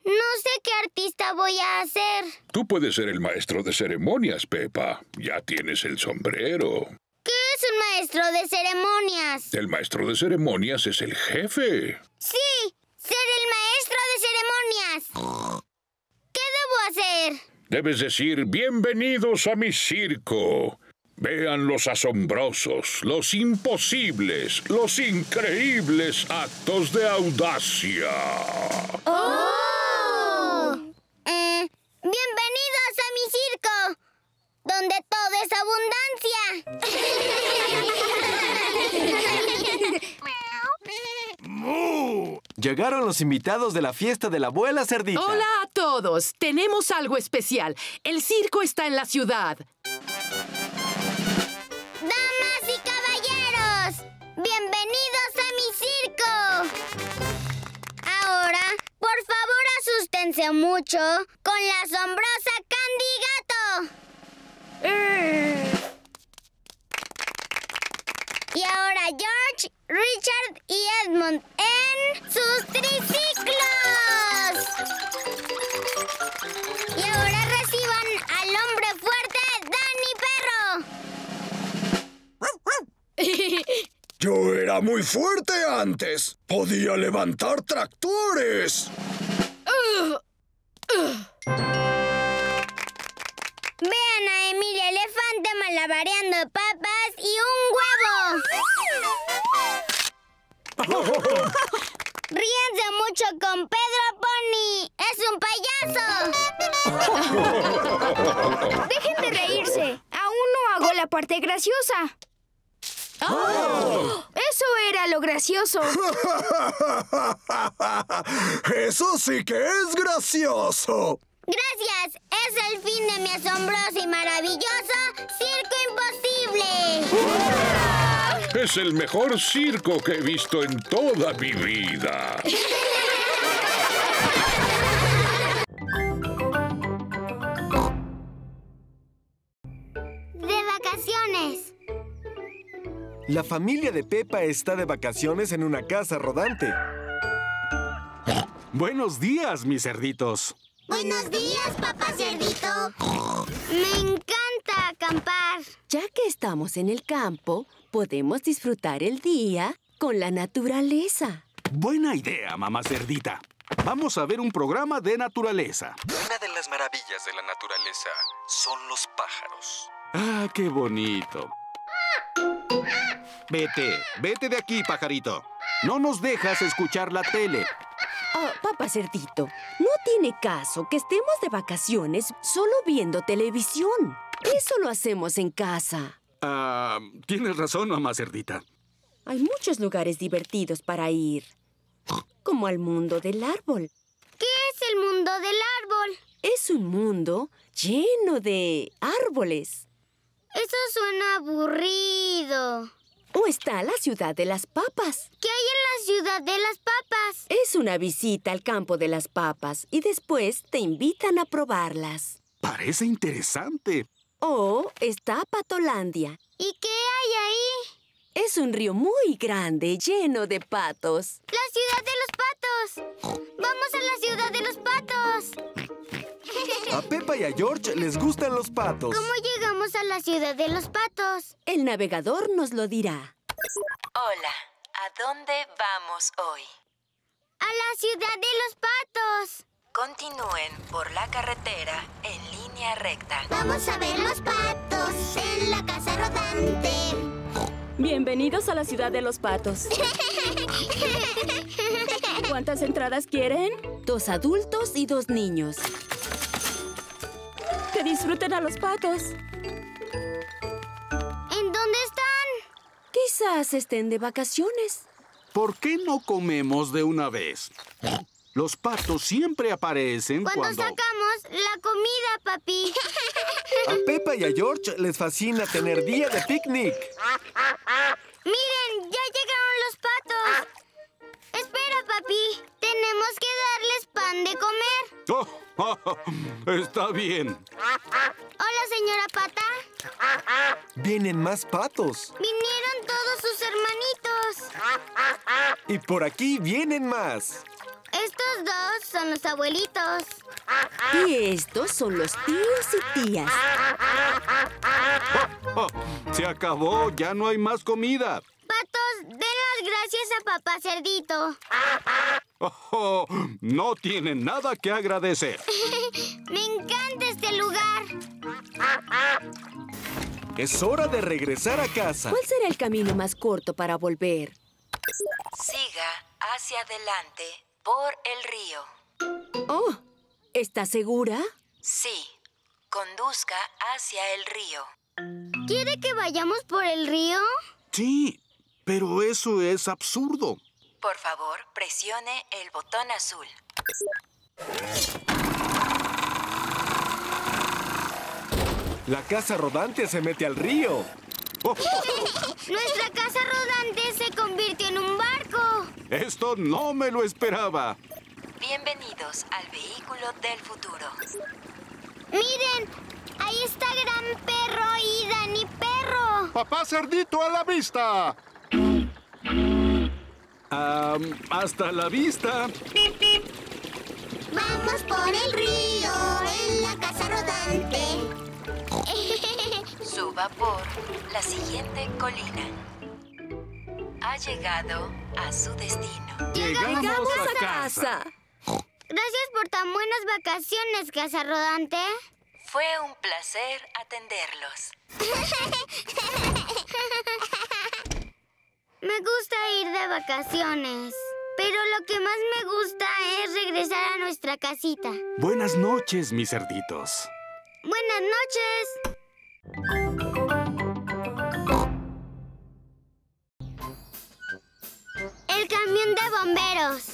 no sé qué artista voy a hacer. Tú puedes ser el maestro de ceremonias, Peppa. Ya tienes el sombrero. ¿Qué es un maestro de ceremonias? El maestro de ceremonias es el jefe. Sí, ser el maestro de ceremonias. ¿Qué debo hacer? Debes decir, bienvenidos a mi circo. Vean los asombrosos, los imposibles, los increíbles actos de audacia. ¡Oh! Eh, bienvenidos a mi circo, donde todo es abundancia. ¡Mu! Llegaron los invitados de la fiesta de la abuela Cerdita. ¡Hola a todos! Tenemos algo especial. El circo está en la ciudad. ¡Bienvenidos a mi circo! Ahora, por favor, asústense mucho con la asombrosa Candy Gato. Eh. Y ahora George, Richard y Edmund en sus triciclos. Y ahora reciban al hombre fuerte, Dani Perro. Yo era muy fuerte antes. Podía levantar tractores. Uh, uh. Vean a Emilio Elefante malabareando papas y un huevo. Ríense mucho con Pedro Pony. ¡Es un payaso! ¡Dejen de reírse! Aún no hago la parte graciosa. ¡Oh! ¡Eso era lo gracioso! ¡Eso sí que es gracioso! ¡Gracias! ¡Es el fin de mi asombroso y maravilloso Circo Imposible! ¡Es el mejor circo que he visto en toda mi vida! ¡De vacaciones! La familia de Peppa está de vacaciones en una casa rodante. ¡Buenos días, mis cerditos! ¡Buenos días, papá cerdito! ¡Me encanta acampar! Ya que estamos en el campo, podemos disfrutar el día con la naturaleza. Buena idea, mamá cerdita. Vamos a ver un programa de naturaleza. Una de las maravillas de la naturaleza son los pájaros. ¡Ah, qué bonito! Vete, vete de aquí, pajarito. No nos dejas escuchar la tele. Oh, papá cerdito, no tiene caso que estemos de vacaciones solo viendo televisión. Eso lo hacemos en casa. Ah, tienes razón, mamá cerdita. Hay muchos lugares divertidos para ir, como al mundo del árbol. ¿Qué es es el mundo del árbol? Es un mundo lleno de árboles. Eso suena aburrido. O está la ciudad de las papas. ¿Qué hay en la ciudad de las papas? Es una visita al campo de las papas y después te invitan a probarlas. Parece interesante. O está Patolandia. ¿Y qué hay ahí? Es un río muy grande, lleno de patos. ¡La ciudad de los patos! ¡Vamos a la ciudad de los patos! A Peppa y a George les gustan los patos. ¿Cómo llegamos a la ciudad de los patos? El navegador nos lo dirá. Hola, ¿a dónde vamos hoy? A la ciudad de los patos. Continúen por la carretera en línea recta. Vamos a ver los patos en la casa rodante. Bienvenidos a la ciudad de los patos. ¿Cuántas entradas quieren? Dos adultos y dos niños. Que disfruten a los patos. ¿En dónde están? Quizás estén de vacaciones. ¿Por qué no comemos de una vez? Los patos siempre aparecen cuando... Cuando sacamos la comida, papi. A Peppa y a George les fascina tener día de picnic. Miren, ya llegaron los patos. Espera, papi. Tenemos que darles pan de comer. Oh, oh, oh, está bien. Hola, señora Pata. Vienen más patos. Vinieron todos sus hermanitos. Y por aquí vienen más. Estos dos son los abuelitos. Y estos son los tíos y tías. Oh, oh, se acabó, ya no hay más comida. Patos, den las gracias a papá cerdito. Oh, oh, no tienen nada que agradecer. Me encanta este lugar. Es hora de regresar a casa. ¿Cuál será el camino más corto para volver? Siga hacia adelante. Por el río. Oh, ¿estás segura? Sí, conduzca hacia el río. ¿Quiere que vayamos por el río? Sí, pero eso es absurdo. Por favor, presione el botón azul. La casa rodante se mete al río. Oh. Nuestra casa rodante se convirtió en un barco. Esto no me lo esperaba. Bienvenidos al vehículo del futuro. Miren, ahí está Gran Perro y Dani Perro. Papá Cerdito a la vista. Um, hasta la vista. Vamos por el río en la casa rodante. Suba por la siguiente colina. Ha llegado a su destino. ¡Llegamos, Llegamos a, a casa. casa! Gracias por tan buenas vacaciones, Casa Rodante. Fue un placer atenderlos. Me gusta ir de vacaciones, pero lo que más me gusta es regresar a nuestra casita. Buenas noches, mis cerditos. Buenas noches. El camión de bomberos.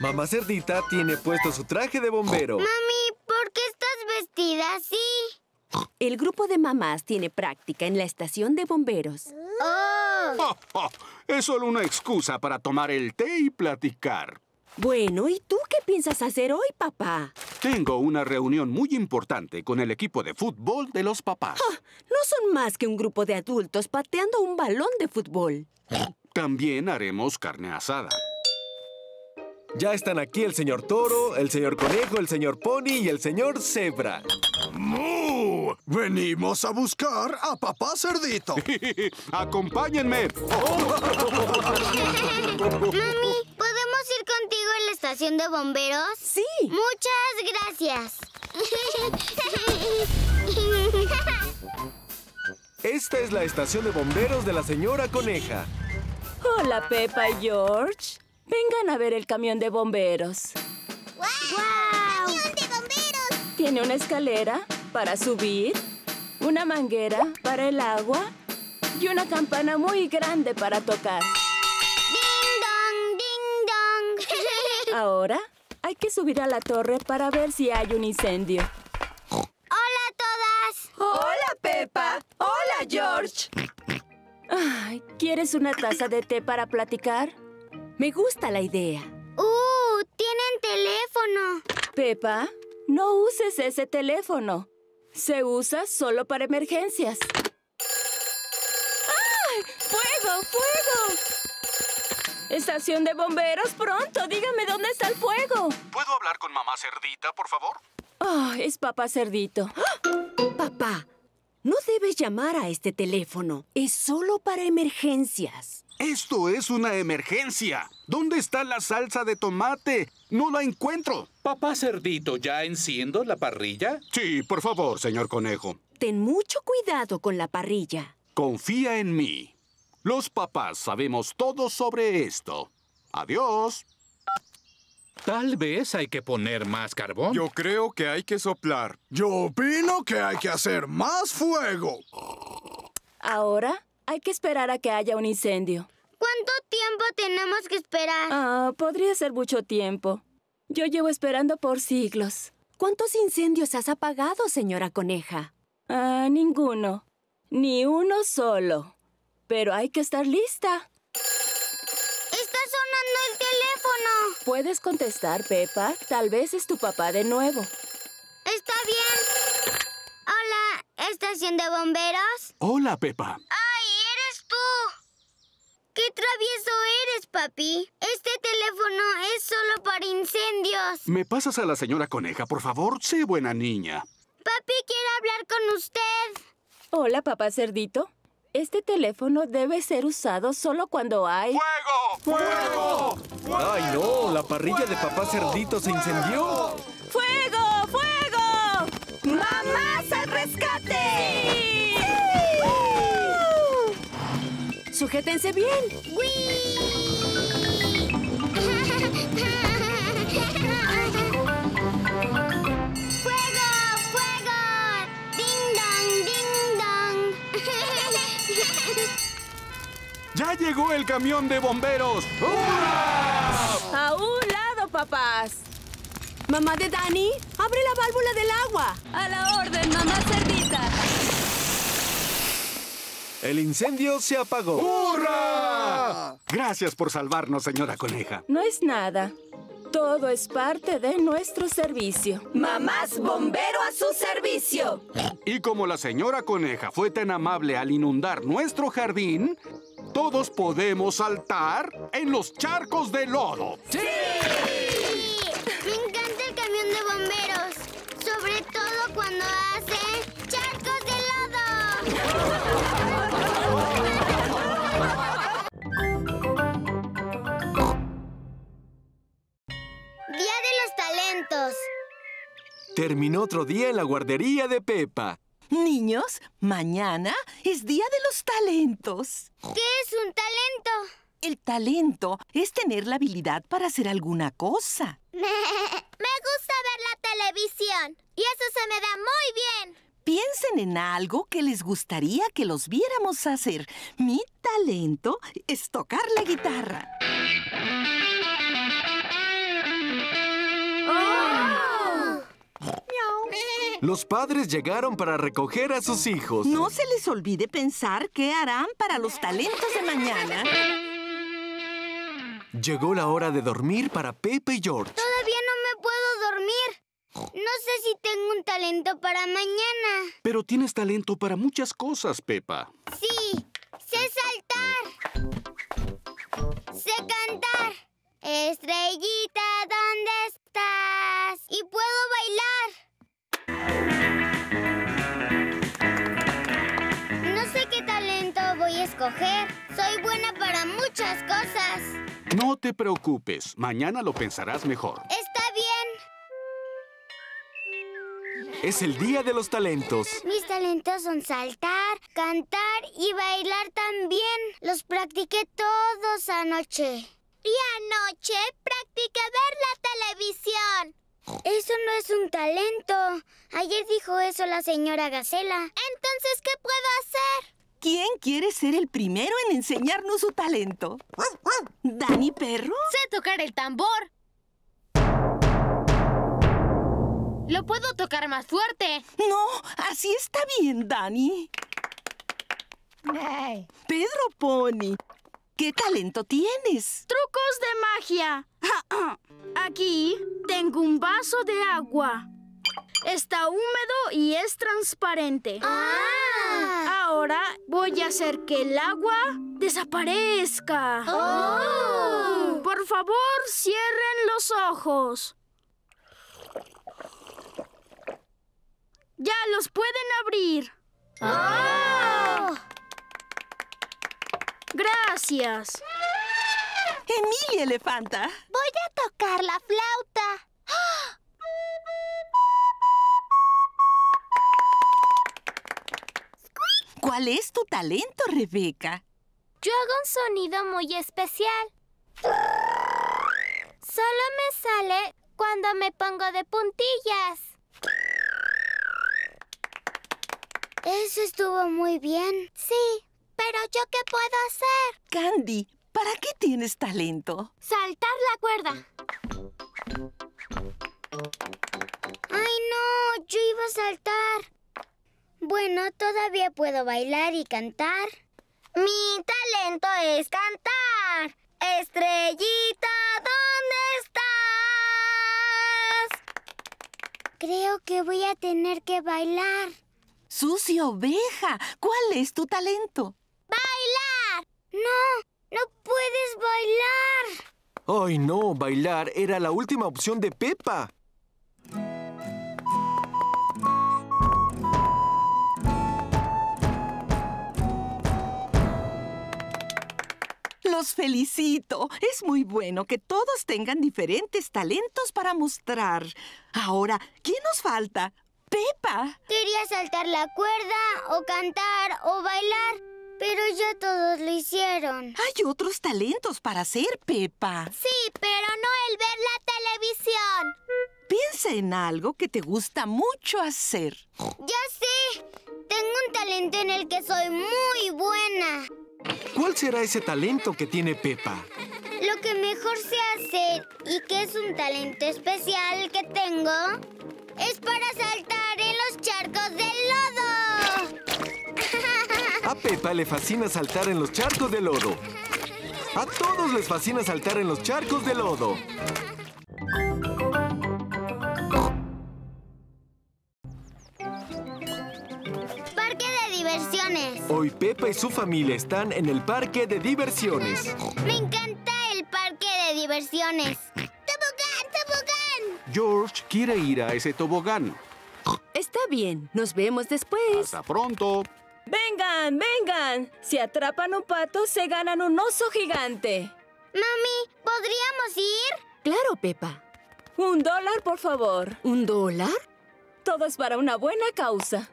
Mamá Cerdita tiene puesto su traje de bombero. Mami, ¿por qué estás vestida así? El grupo de mamás tiene práctica en la estación de bomberos. Oh. Oh, oh. Es solo una excusa para tomar el té y platicar. Bueno, ¿y tú qué piensas hacer hoy, papá? Tengo una reunión muy importante con el equipo de fútbol de los papás. ¡Ah! No son más que un grupo de adultos pateando un balón de fútbol. También haremos carne asada. Ya están aquí el señor Toro, el señor Conejo, el señor Pony y el señor Cebra. ¡Mu! Venimos a buscar a papá Cerdito. ¡Acompáñenme! ¡Mami! ¿Podemos ir contigo a la estación de bomberos? Sí. Muchas gracias. Esta es la estación de bomberos de la señora Coneja. Hola, Peppa y George. Vengan a ver el camión de bomberos. ¡Guau! ¡Guau! ¡Camión de bomberos! Tiene una escalera para subir, una manguera para el agua y una campana muy grande para tocar. Ahora Hay que subir a la torre para ver si hay un incendio. ¡Hola a todas! ¡Hola, Peppa! ¡Hola, George! Ay, ¿quieres una taza de té para platicar? Me gusta la idea. ¡Uh! ¡Tienen teléfono! Peppa, no uses ese teléfono. Se usa solo para emergencias. ¡Ay! ¡Fuego! ¡Fuego! Estación de bomberos, pronto. Dígame dónde está el fuego. ¿Puedo hablar con mamá cerdita, por favor? Oh, es papá cerdito. ¡Ah! Papá, no debes llamar a este teléfono. Es solo para emergencias. Esto es una emergencia. ¿Dónde está la salsa de tomate? No la encuentro. Papá cerdito, ¿ya enciendo la parrilla? Sí, por favor, señor conejo. Ten mucho cuidado con la parrilla. Confía en mí. Los papás sabemos todo sobre esto. ¡Adiós! Tal vez hay que poner más carbón. Yo creo que hay que soplar. Yo opino que hay que hacer más fuego. Ahora hay que esperar a que haya un incendio. ¿Cuánto tiempo tenemos que esperar? Ah, podría ser mucho tiempo. Yo llevo esperando por siglos. ¿Cuántos incendios has apagado, señora coneja? Ah, ninguno. Ni uno solo. Pero hay que estar lista. ¡Está sonando el teléfono! Puedes contestar, Peppa. Tal vez es tu papá de nuevo. Está bien. Hola, ¿estación de bomberos? Hola, Peppa. ¡Ay, eres tú! ¡Qué travieso eres, papi! Este teléfono es solo para incendios. ¿Me pasas a la señora coneja, por favor? Sé buena niña. Papi quiere hablar con usted. Hola, papá cerdito. Este teléfono debe ser usado solo cuando hay... ¡Fuego! ¡Fuego! ¡Fuego! ¡Ay, no! La parrilla ¡Fuego! De papá cerdito se incendió. ¡Fuego! ¡Fuego! ¡Mamá, al rescate! ¡Sí! ¡Sí! ¡Uh! ¡Sujétense bien! ¡Wii! ¡Fuego! ¡Fuego! ¡Ding dong! ¡Ding dong! ¡Ya llegó el camión de bomberos! ¡Hurra! ¡A un lado, papás! Mamá de Dani, abre la válvula del agua. A la orden, mamá cerdita. El incendio se apagó. ¡Hurra! Gracias por salvarnos, señora coneja. No es nada. Todo es parte de nuestro servicio. ¡Mamás bombero a su servicio! Y como la señora coneja fue tan amable al inundar nuestro jardín, todos podemos saltar en los charcos de lodo. ¡Sí! ¡Sí! Me encanta el camión de bomberos, sobre todo cuando hace charcos de lodo. Día de los talentos. Terminó otro día en la guardería de Peppa. Niños, mañana es Día de los Talentos. ¿Qué es un talento? El talento es tener la habilidad para hacer alguna cosa. Me gusta ver la televisión y eso se me da muy bien. Piensen en algo que les gustaría que los viéramos hacer. Mi talento es tocar la guitarra. Los padres llegaron para recoger a sus hijos. No se les olvide pensar qué harán para los talentos de mañana. Llegó la hora de dormir para Peppa y George. Todavía no me puedo dormir. No sé si tengo un talento para mañana. Pero tienes talento para muchas cosas, Peppa. Sí, sé saltar. Sé cantar. Estrellita, ¿dónde estás? Y puedo bailar. No sé qué talento voy a escoger. Soy buena para muchas cosas. No te preocupes. Mañana lo pensarás mejor. Está bien. Es el Día de los Talentos. Mis talentos son saltar, cantar y bailar también. Los practiqué todos anoche. Y anoche practiqué ver la televisión. Eso no es un talento. Ayer dijo eso la señora Gacela. Entonces, ¿qué puedo hacer? ¿Quién quiere ser el primero en enseñarnos su talento? ¿Dani Perro? Sé tocar el tambor. ¡Lo puedo tocar más fuerte! No, así está bien, Dani. Ay. Pedro Pony, ¿qué talento tienes? ¡Trucos de magia! Aquí tengo un vaso de agua. Está húmedo y es transparente. Ah. Ahora voy a hacer que el agua desaparezca. Oh. Por favor, cierren los ojos. ¡Ya los pueden abrir! Oh. ¡Gracias! ¡Emilia Elefanta! Voy a tocar la flauta. ¡Oh! ¿Cuál es tu talento, Rebeca? Yo hago un sonido muy especial. Solo me sale cuando me pongo de puntillas. Eso estuvo muy bien. Sí, pero ¿yo qué puedo hacer? Candy, ¿para qué tienes talento? Saltar la cuerda. ¡Ay, no! Yo iba a saltar. Bueno, todavía puedo bailar y cantar. Mi talento es cantar. Estrellita, ¿dónde estás? Creo que voy a tener que bailar. Sucia oveja, ¿cuál es tu talento? ¡Bailar! No, no puedes bailar. Ay, no, bailar era la última opción de Peppa. ¡Los felicito! Es muy bueno que todos tengan diferentes talentos para mostrar. Ahora, ¿quién nos falta? ¡Peppa! Quería saltar la cuerda, o cantar, o bailar, pero ya todos lo hicieron. Hay otros talentos para hacer, Peppa. Sí, pero no el ver la televisión. Piensa en algo que te gusta mucho hacer. ¡Ya sé! Tengo un talento en el que soy muy buena. ¿Cuál será ese talento que tiene Peppa? Lo que mejor sé hacer, y que es un talento especial que tengo, es para saltar en los charcos de lodo. A Peppa le fascina saltar en los charcos de lodo. A todos les fascina saltar en los charcos de lodo. Hoy Peppa y su familia están en el parque de diversiones. Me encanta el parque de diversiones. ¡Tobogán, tobogán! George quiere ir a ese tobogán. Está bien, nos vemos después. Hasta pronto. ¡Vengan, vengan! Si atrapan un pato, se ganan un oso gigante. Mami, ¿podríamos ir? Claro, Peppa. Un dólar, por favor. ¿Un dólar? Todo es para una buena causa.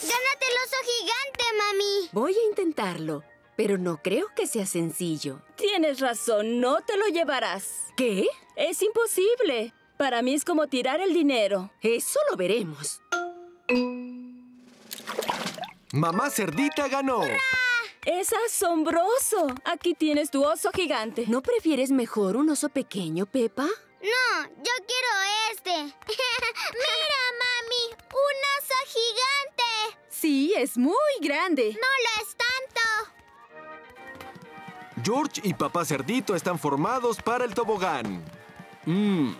¡Gánate el oso gigante, mami! Voy a intentarlo, pero no creo que sea sencillo. Tienes razón, no te lo llevarás. ¿Qué? Es imposible. Para mí es como tirar el dinero. Eso lo veremos. ¡Mamá Cerdita ganó! ¡Hurra! ¡Es asombroso! Aquí tienes tu oso gigante. ¿No prefieres mejor un oso pequeño, Peppa? No, yo quiero este. ¡Mira, mami! ¡Un oso gigante! Sí, es muy grande. ¡No lo es tanto! George y papá Cerdito están formados para el tobogán. Mmm,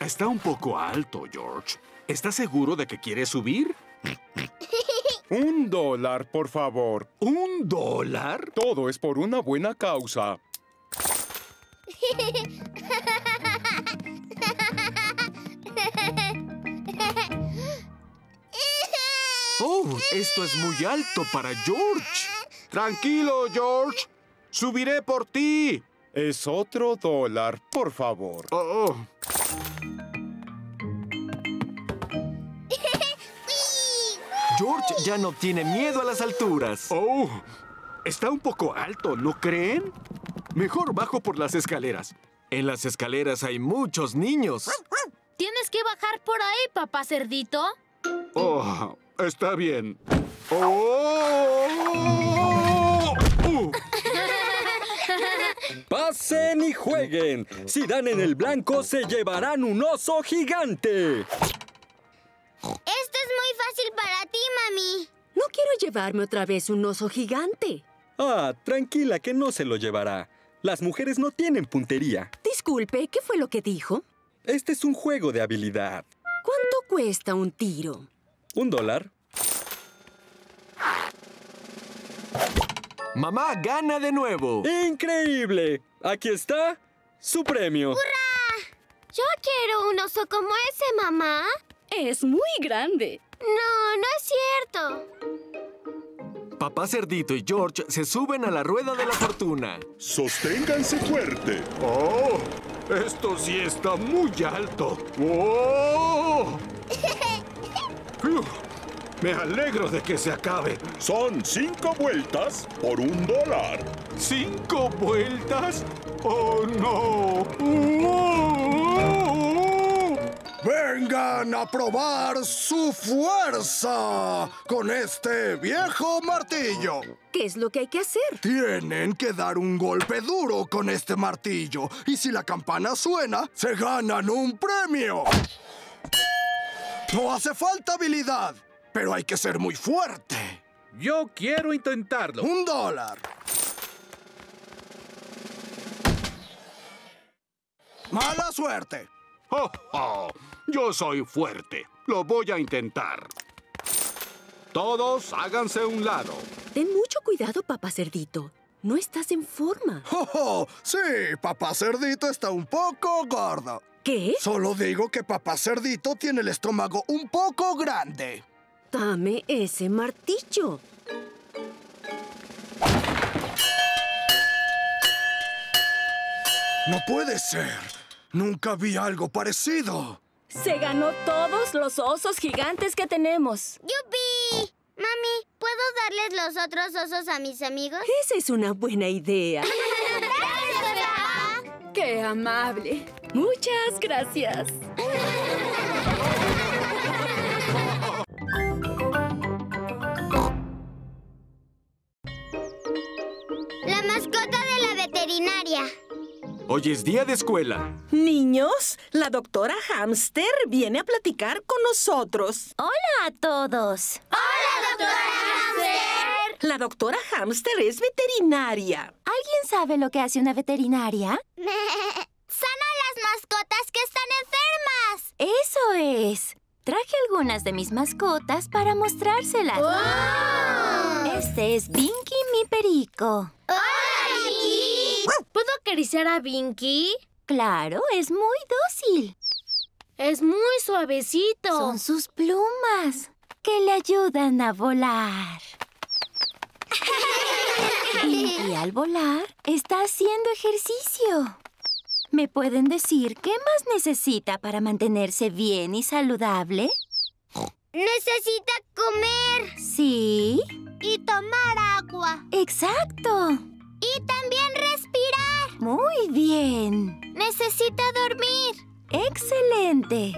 está un poco alto, George. ¿Estás seguro de que quieres subir? Un dólar, por favor. ¿Un dólar? Todo es por una buena causa. Oh, esto es muy alto para George. Tranquilo, George. Subiré por ti. Es otro dólar, por favor. Oh, oh. George ya no tiene miedo a las alturas. Oh, está un poco alto, ¿no creen? Mejor bajo por las escaleras. En las escaleras hay muchos niños. ¿Tienes que bajar por ahí, papá Cerdito? Oh, está bien. ¡Oh! ¡Uh! ¡Pasen y jueguen! Si dan en el blanco, se llevarán un oso gigante. Esto es muy fácil para ti, mami. No quiero llevarme otra vez un oso gigante. Ah, tranquila, que no se lo llevará. Las mujeres no tienen puntería. Disculpe, ¿qué fue lo que dijo? Este es un juego de habilidad. ¿Cuánto cuesta un tiro? Un dólar. ¡Mamá gana de nuevo! ¡Increíble! Aquí está su premio. ¡Hurra! Yo quiero un oso como ese, mamá. Es muy grande. No, no es cierto. Papá Cerdito y George se suben a la rueda de la fortuna. ¡Sosténganse fuerte! ¡Oh! Esto sí está muy alto. ¡Oh! Me alegro de que se acabe. Son cinco vueltas por un dólar. ¿Cinco vueltas? ¡Oh, no! ¡Oh! ¡Vengan a probar su fuerza con este viejo martillo! ¿Qué es lo que hay que hacer? Tienen que dar un golpe duro con este martillo. Y si la campana suena, se ganan un premio. No hace falta habilidad. Pero hay que ser muy fuerte. Yo quiero intentarlo. Un dólar. Mala suerte. Oh, oh. Yo soy fuerte. Lo voy a intentar. Todos háganse a un lado. Ten mucho cuidado, papá Cerdito. No estás en forma. Oh, oh. Sí, papá Cerdito está un poco gordo. ¿Qué? Solo digo que papá Cerdito tiene el estómago un poco grande. Dame ese martillo. No puede ser. Nunca vi algo parecido. Se ganó todos los osos gigantes que tenemos. ¡Yupi! Mami, ¿puedo darles los otros osos a mis amigos? Esa es una buena idea. ¡Gracias, papá! ¡Qué amable! Muchas gracias. Hoy es día de escuela. Niños, la doctora Hamster viene a platicar con nosotros. Hola a todos. ¡Hola, doctora Hamster! La doctora Hamster es veterinaria. ¿Alguien sabe lo que hace una veterinaria? Sana a las mascotas que están enfermas. Eso es. Traje algunas de mis mascotas para mostrárselas. ¡Wow! Este es Binky, mi perico. ¡Hola, Binky! ¿Puedo acariciar a Binky? Claro, es muy dócil. Es muy suavecito. Son sus plumas que le ayudan a volar. Binky al volar está haciendo ejercicio. ¿Me pueden decir qué más necesita para mantenerse bien y saludable? Necesita comer. Sí. Y tomar agua. Exacto. Y también respirar. Muy bien. Necesita dormir. Excelente.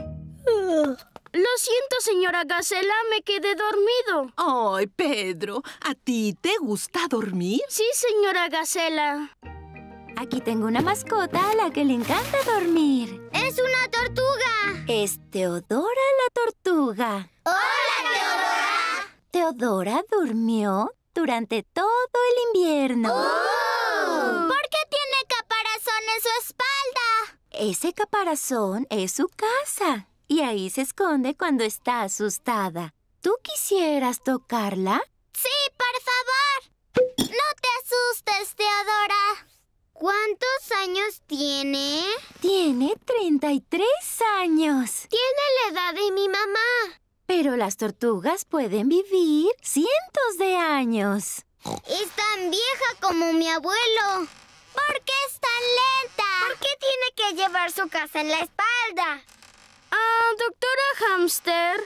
Uh, lo siento, señora Gacela, me quedé dormido. Ay, Pedro, ¿a ti te gusta dormir? Sí, señora Gacela. Aquí tengo una mascota a la que le encanta dormir. ¡Es una tortuga! Es Teodora la tortuga. ¡Hola, Teodora! Teodora durmió durante todo el invierno. ¡Oh! ¿Por qué tiene caparazón en su espalda? Ese caparazón es su casa y ahí se esconde cuando está asustada. ¿Tú quisieras tocarla? Sí, por favor. No te asustes, Teodora. ¿Cuántos años tiene? Tiene treinta y tres años. Tiene la edad de mi mamá. Pero las tortugas pueden vivir cientos de años. Es tan vieja como mi abuelo. ¿Por qué es tan lenta? ¿Por qué tiene que llevar su casa en la espalda? Ah, doctora Hamster,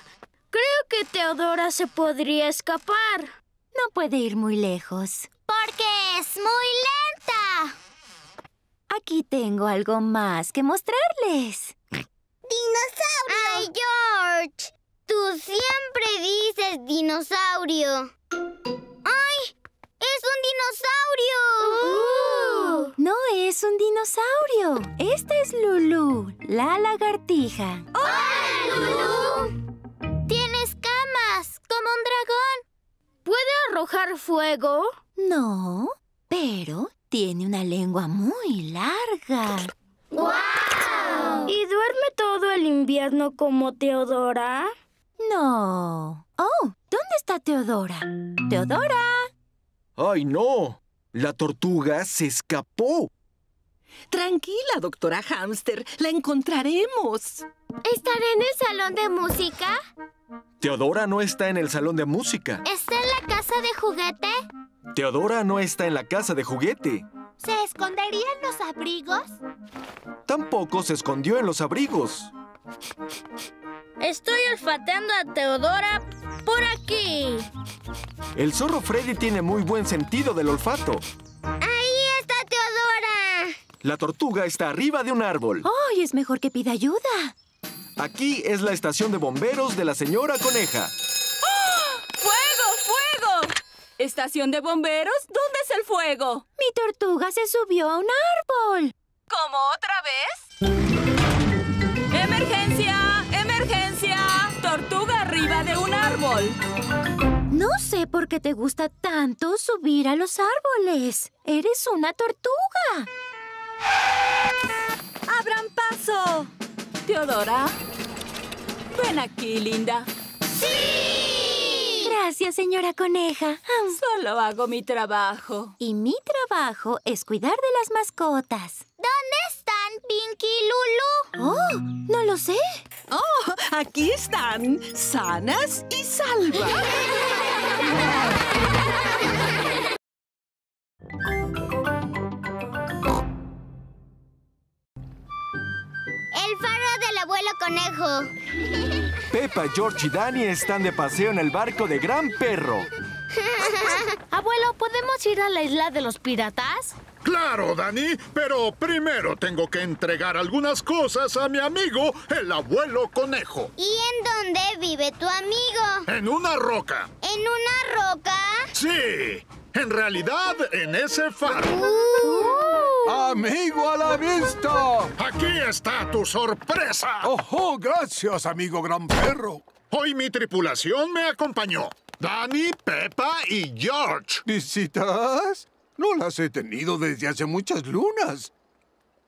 creo que Teodora se podría escapar. No puede ir muy lejos. Porque es muy lenta. Aquí tengo algo más que mostrarles. ¡Dinosaurio! ¡Ay, George! Tú siempre dices dinosaurio. ¡Ay! ¡Es un dinosaurio! Uh. No es un dinosaurio. Esta es Lulú, la lagartija. ¡Hola, Lulú! mondragón! ¿Puede arrojar fuego? No, pero tiene una lengua muy larga. ¡Guau! ¿Y duerme todo el invierno como Teodora? No. Oh, ¿dónde está Teodora? ¡Teodora! ¡Ay, no! ¡La tortuga se escapó! Tranquila, doctora Hamster. La encontraremos. ¿Estará en el salón de música? Teodora no está en el salón de música. ¿Está en la casa de juguete? Teodora no está en la casa de juguete. ¿Se escondería en los abrigos? Tampoco se escondió en los abrigos. Estoy olfateando a Teodora por aquí. El zorro Freddy tiene muy buen sentido del olfato. ¡Ahí está Teodora! La tortuga está arriba de un árbol. ¡Ay, es mejor que pida ayuda! Aquí es la estación de bomberos de la señora Coneja. ¡Oh! ¡Fuego, fuego! ¿Estación de bomberos? ¿Dónde es el fuego? Mi tortuga se subió a un árbol. ¿Cómo, otra vez? ¡Emergencia! ¡Emergencia! ¡Tortuga arriba de un árbol! No sé por qué te gusta tanto subir a los árboles. ¡Eres una tortuga! ¡Abran paso! Teodora, ven aquí, linda. ¡Sí! Gracias, señora Coneja. Solo hago mi trabajo. Y mi trabajo es cuidar de las mascotas. ¿Dónde están Pinky y Lulu? ¡Oh! ¡No lo sé! ¡Oh! ¡Aquí están! ¡Sanas y salvas! Abuelo Conejo. Peppa, George y Danny están de paseo en el barco de Gran Perro. Abuelo, ¿podemos ir a la isla de los piratas? ¡Claro, Danny! Pero primero tengo que entregar algunas cosas a mi amigo, el Abuelo Conejo. ¿Y en dónde vive tu amigo? En una roca. ¿En una roca? Sí. En realidad, en ese faro. Uh. ¡Amigo a la vista! ¡Aquí está tu sorpresa! ¡Ojo! Gracias, amigo Gran Perro. Hoy mi tripulación me acompañó. Danny, Peppa y George. ¿Visitas? No las he tenido desde hace muchas lunas.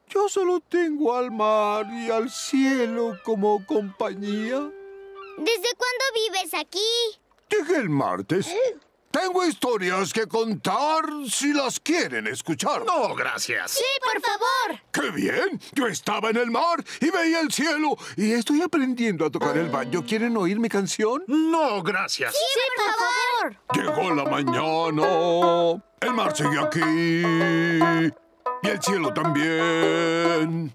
Yo solo tengo al mar y al cielo como compañía. ¿Desde cuándo vives aquí? Llegué el martes. ¿Eh? Tengo historias que contar si las quieren escuchar. No, gracias. Sí, por favor. ¡Qué bien! Yo estaba en el mar y veía el cielo. Y estoy aprendiendo a tocar el banjo. ¿Quieren oír mi canción? No, gracias. Sí, sí por, por favor. Llegó la mañana. El mar sigue aquí. Y el cielo también.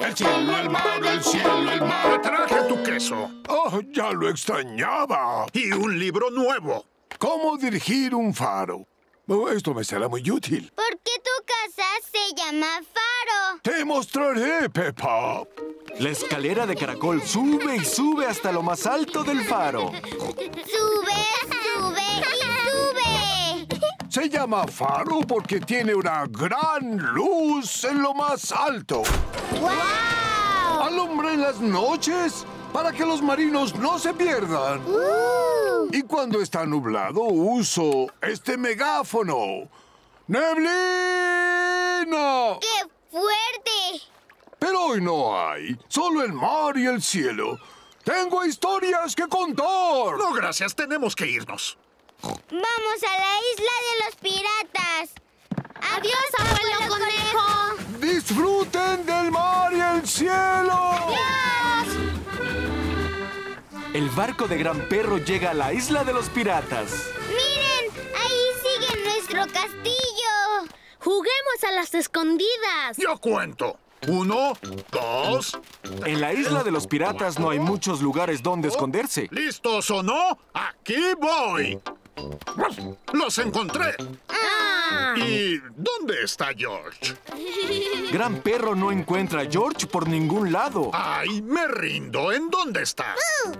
El cielo, el mar, el cielo, el mar. Te traje tu queso. Oh, ya lo extrañaba. Y un libro nuevo. ¿Cómo dirigir un faro? Esto me será muy útil. ¿Por qué tu casa se llama Faro? ¡Te mostraré, Peppa! La escalera de caracol sube y sube hasta lo más alto del faro. ¡Sube, sube y sube! Se llama Faro porque tiene una gran luz en lo más alto. ¡Guau! Alumbra en las noches para que los marinos no se pierdan. ¡Uh! Y cuando está nublado, uso este megáfono. ¡Neblina! ¡Qué fuerte! Pero hoy no hay. Solo el mar y el cielo. ¡Tengo historias que contar! No, gracias. Tenemos que irnos. Vamos a la isla de los piratas. ¡Adiós, Abuelo, Abuelo Conejo! Conejo! ¡Disfruten del mar y el cielo! ¡Adiós! El barco de Gran Perro llega a la isla de los piratas. ¡Miren! ¡Ahí sigue nuestro castillo! ¡Juguemos a las escondidas! ¡Yo cuento! ¡Uno, dos! En la isla de los piratas no hay muchos lugares donde esconderse. ¿Listos o no? ¡Aquí voy! ¡Los encontré! Ah. ¿Y dónde está George? Gran Perro no encuentra a George por ningún lado. ¡Ay, me rindo! ¿En dónde está? Uh.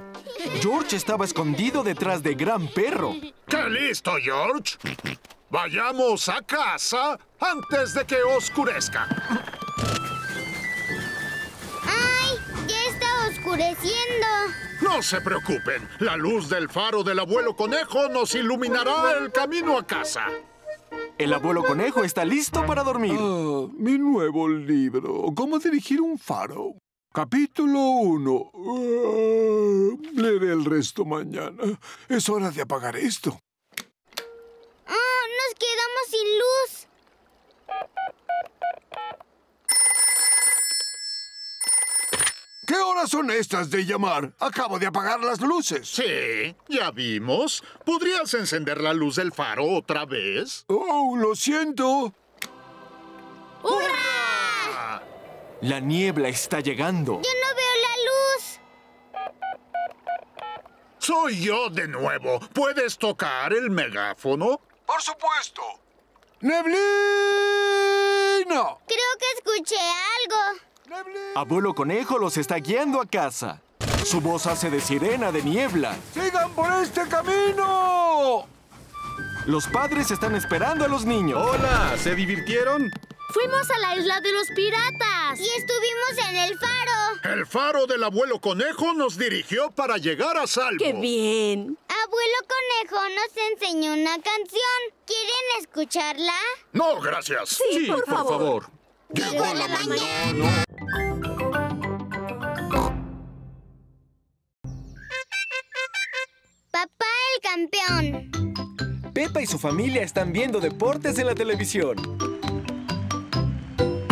George estaba escondido detrás de Gran Perro. ¡Qué listo, George! Vayamos a casa antes de que oscurezca. ¡Ay, ya está oscureciendo! oscureciendo. No se preocupen. La luz del faro del abuelo conejo nos iluminará el camino a casa. El abuelo conejo está listo para dormir. Ah, mi nuevo libro, Cómo dirigir un faro. Capítulo uno. Uh, leeré el resto mañana. Es hora de apagar esto. Oh, nos quedamos sin luz. ¿Qué horas son estas de llamar? Acabo de apagar las luces. Sí, ya vimos. ¿Podrías encender la luz del faro otra vez? Oh, lo siento. ¡Hurra! La niebla está llegando. ¡Yo no veo la luz! Soy yo de nuevo. ¿Puedes tocar el megáfono? Por supuesto. ¡Neblina! Creo que escuché algo. Abuelo Conejo los está guiando a casa. Su voz hace de sirena de niebla. ¡Sigan por este camino! Los padres están esperando a los niños. ¡Hola! ¿Se divirtieron? Fuimos a la isla de los piratas. Y estuvimos en el faro. El faro del Abuelo Conejo nos dirigió para llegar a salvo. ¡Qué bien! Abuelo Conejo nos enseñó una canción. ¿Quieren escucharla? No, gracias. Sí, sí por, por favor. favor. Llegó la mañana. Papá el campeón. Peppa y su familia están viendo deportes en la televisión. Fue un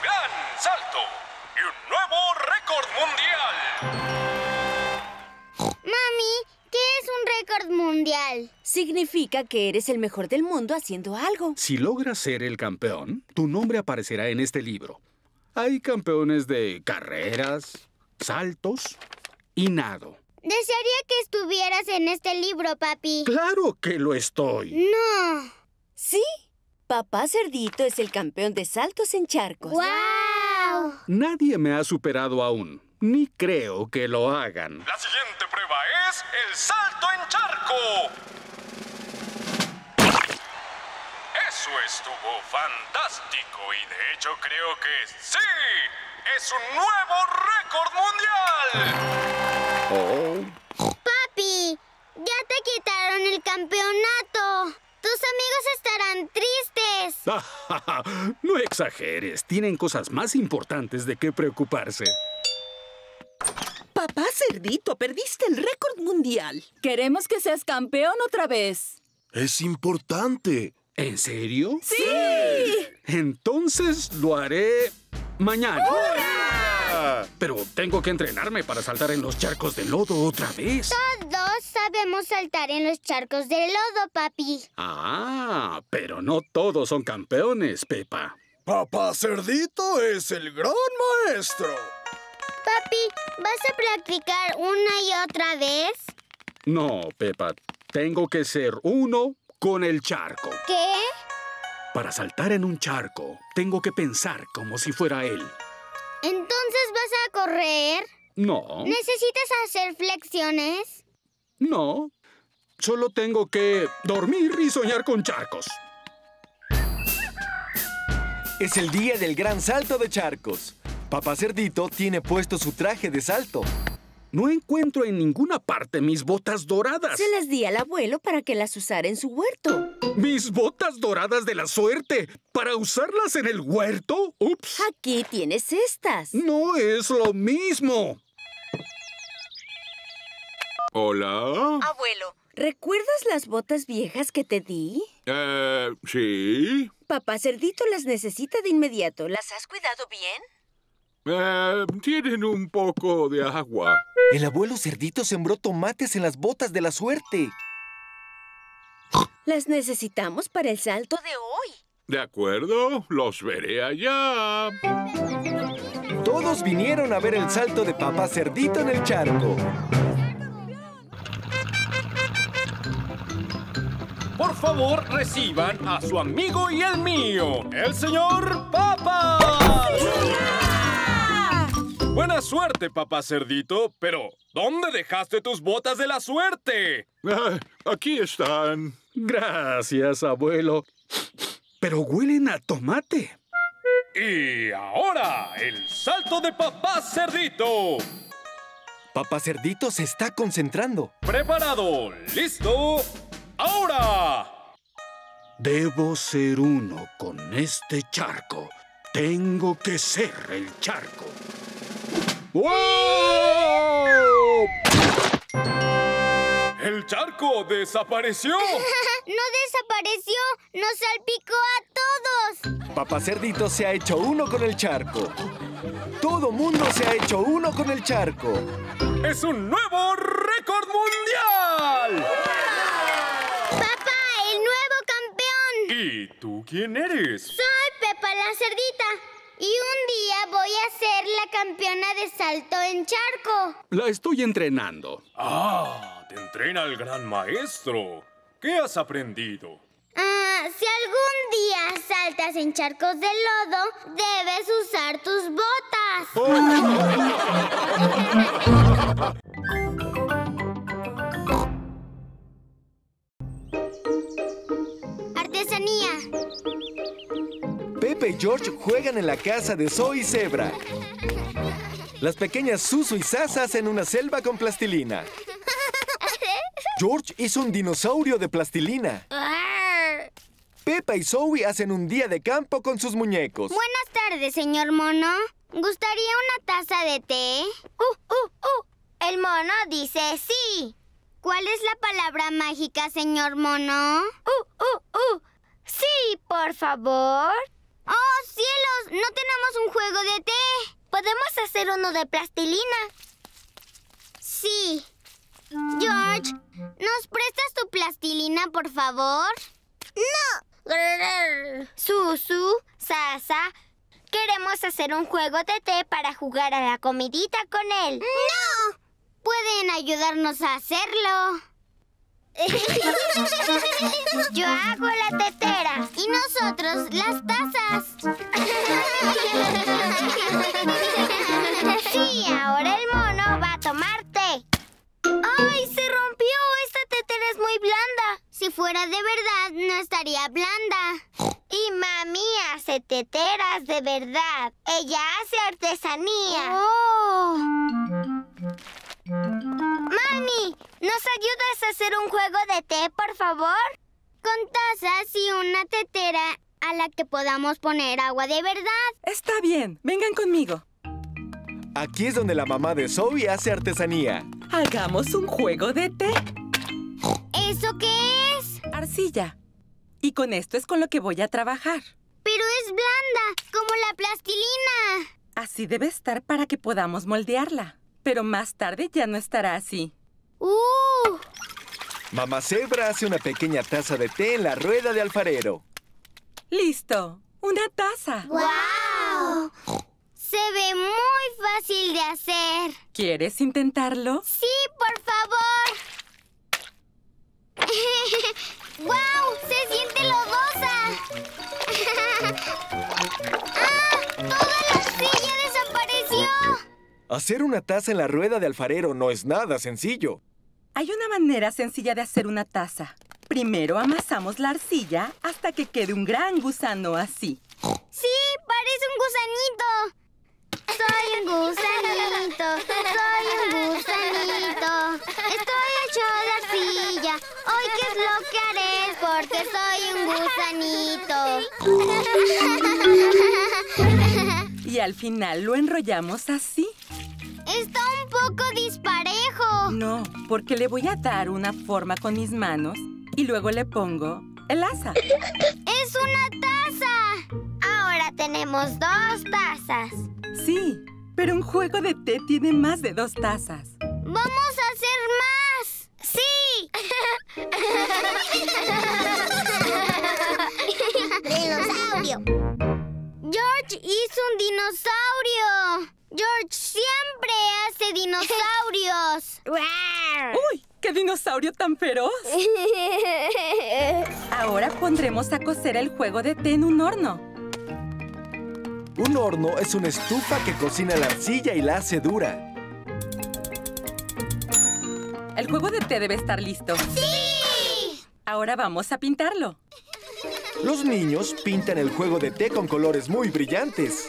gran salto y un nuevo récord mundial. Mami, ¿qué es un récord mundial? Significa que eres el mejor del mundo haciendo algo. Si logras ser el campeón, tu nombre aparecerá en este libro. Hay campeones de carreras, saltos y nado. Desearía que estuvieras en este libro, papi. ¡Claro que lo estoy! ¡No! ¿Sí? Papá Cerdito es el campeón de saltos en charcos. ¡Guau! Nadie me ha superado aún. Ni creo que lo hagan. La siguiente prueba es el salto en charco. Eso estuvo fantástico y de hecho creo que sí, es un nuevo récord mundial. Oh. Papi, ya te quitaron el campeonato. Tus amigos estarán tristes. No exageres, tienen cosas más importantes de qué preocuparse. Papá Cerdito, perdiste el récord mundial. Queremos que seas campeón otra vez. Es importante. ¿En serio? ¡Sí! Entonces lo haré mañana. ¡Hurra! Pero tengo que entrenarme para saltar en los charcos de lodo otra vez. Todos sabemos saltar en los charcos de lodo, papi. Ah, pero no todos son campeones, Peppa. Papá Cerdito es el gran maestro. Papi, ¿vas a practicar una y otra vez? No, Peppa. Tengo que ser uno... con el charco. ¿Qué? Para saltar en un charco, tengo que pensar como si fuera él. ¿Entonces vas a correr? No. ¿Necesitas hacer flexiones? No. Solo tengo que dormir y soñar con charcos. Es el día del gran salto de charcos. Papá Cerdito tiene puesto su traje de salto. No encuentro en ninguna parte mis botas doradas. Se las di al abuelo para que las usara en su huerto. ¿Mis botas doradas de la suerte? ¿Para usarlas en el huerto? ¡Ups! Aquí tienes estas. No es lo mismo. ¿Hola? Abuelo, ¿recuerdas las botas viejas que te di? Eh, sí. Papá Cerdito las necesita de inmediato. ¿Las has cuidado bien? Eh, tienen un poco de agua. El abuelo Cerdito sembró tomates en las botas de la suerte. Las necesitamos para el salto de hoy. De acuerdo, los veré allá. Todos vinieron a ver el salto de Papá Cerdito en el charco. Por favor, reciban a su amigo y el mío, el señor Papa. Buena suerte, Papá Cerdito, pero ¿dónde dejaste tus botas de la suerte? Ah, aquí están. Gracias, abuelo. Pero huelen a tomate. Y ahora, el salto de Papá Cerdito. Papá Cerdito se está concentrando. ¡Preparado! ¡Listo! ¡Ahora! Debo ser uno con este charco. Tengo que ser el charco. ¡Wow! ¡El charco desapareció! ¡No desapareció! ¡Nos salpicó a todos! Papá Cerdito se ha hecho uno con el charco. ¡Todo mundo se ha hecho uno con el charco! ¡Es un nuevo récord mundial! ¡Papá, el nuevo campeón! ¿Y tú quién eres? Soy Peppa la Cerdita. Y un día voy a ser la campeona de salto en charco. La estoy entrenando. ¡Ah! Te entrena el gran maestro. ¿Qué has aprendido? Ah, si algún día saltas en charcos de lodo, debes usar tus botas. Artesanía. Pepe y George juegan en la casa de Zoe y Zebra. Las pequeñas Susu y Sasa hacen una selva con plastilina. George hizo un dinosaurio de plastilina. Peppa y Zoe hacen un día de campo con sus muñecos. Buenas tardes, señor mono. ¿Gustaría una taza de té? ¡Uh, uh, uh! El mono dice sí. ¿Cuál es la palabra mágica, señor mono? ¡Uh, uh, uh! Sí, por favor. ¡Oh, cielos! No tenemos un juego de té. Podemos hacer uno de plastilina. Sí. George, ¿nos prestas tu plastilina, por favor? ¡No! Susu, Sasa, queremos hacer un juego de té para jugar a la comidita con él. ¡No! Pueden ayudarnos a hacerlo. Yo hago la tetera y nosotros las tazas. Sí, ahora el mono va a tomar té. ¡Ay, se rompió! Esta tetera es muy blanda. Si fuera de verdad, no estaría blanda. Y mami hace teteras de verdad. Ella hace artesanía. Oh. ¡Mami! ¿Nos ayudas a hacer un juego de té, por favor? Con tazas y una tetera a la que podamos poner agua de verdad. Está bien. Vengan conmigo. Aquí es donde la mamá de Zoe hace artesanía. Hagamos un juego de té. ¿Eso qué es? Arcilla. Y con esto es con lo que voy a trabajar. Pero es blanda, como la plastilina. Así debe estar para que podamos moldearla. Pero más tarde ya no estará así. ¡Uh! Mamá Zebra hace una pequeña taza de té en la rueda de alfarero. ¡Listo! ¡Una taza! ¡Guau! ¡Wow! Se ve muy fácil de hacer. ¿Quieres intentarlo? ¡Sí, por favor! ¡Guau! ¡Wow! ¡Se siente lodosa! ¡Ah! ¡Toda la silla desapareció! Hacer una taza en la rueda de alfarero no es nada sencillo. Hay una manera sencilla de hacer una taza. Primero amasamos la arcilla hasta que quede un gran gusano así. ¡Sí! ¡Parece un gusanito! ¡Soy un gusanito! ¡Soy un gusanito! ¡Estoy hecho de arcilla! ¡Hoy qué es lo que haré! ¡Porque soy un gusanito! Y al final lo enrollamos así. ¡Está un poco disparejo! No, porque le voy a dar una forma con mis manos y luego le pongo el asa. ¡Es una taza! Ahora tenemos dos tazas. Sí, pero un juego de té tiene más de dos tazas. ¡Vamos a hacer más! ¡Sí! ¡Dinosaurio! George hizo un dinosaurio. George siempre hace dinosaurios. ¡Uy! ¡Qué dinosaurio tan feroz! Ahora pondremos a cocer el juego de té en un horno. Un horno es una estufa que cocina la arcilla y la hace dura. El juego de té debe estar listo. ¡Sí! Ahora vamos a pintarlo. Los niños pintan el juego de té con colores muy brillantes.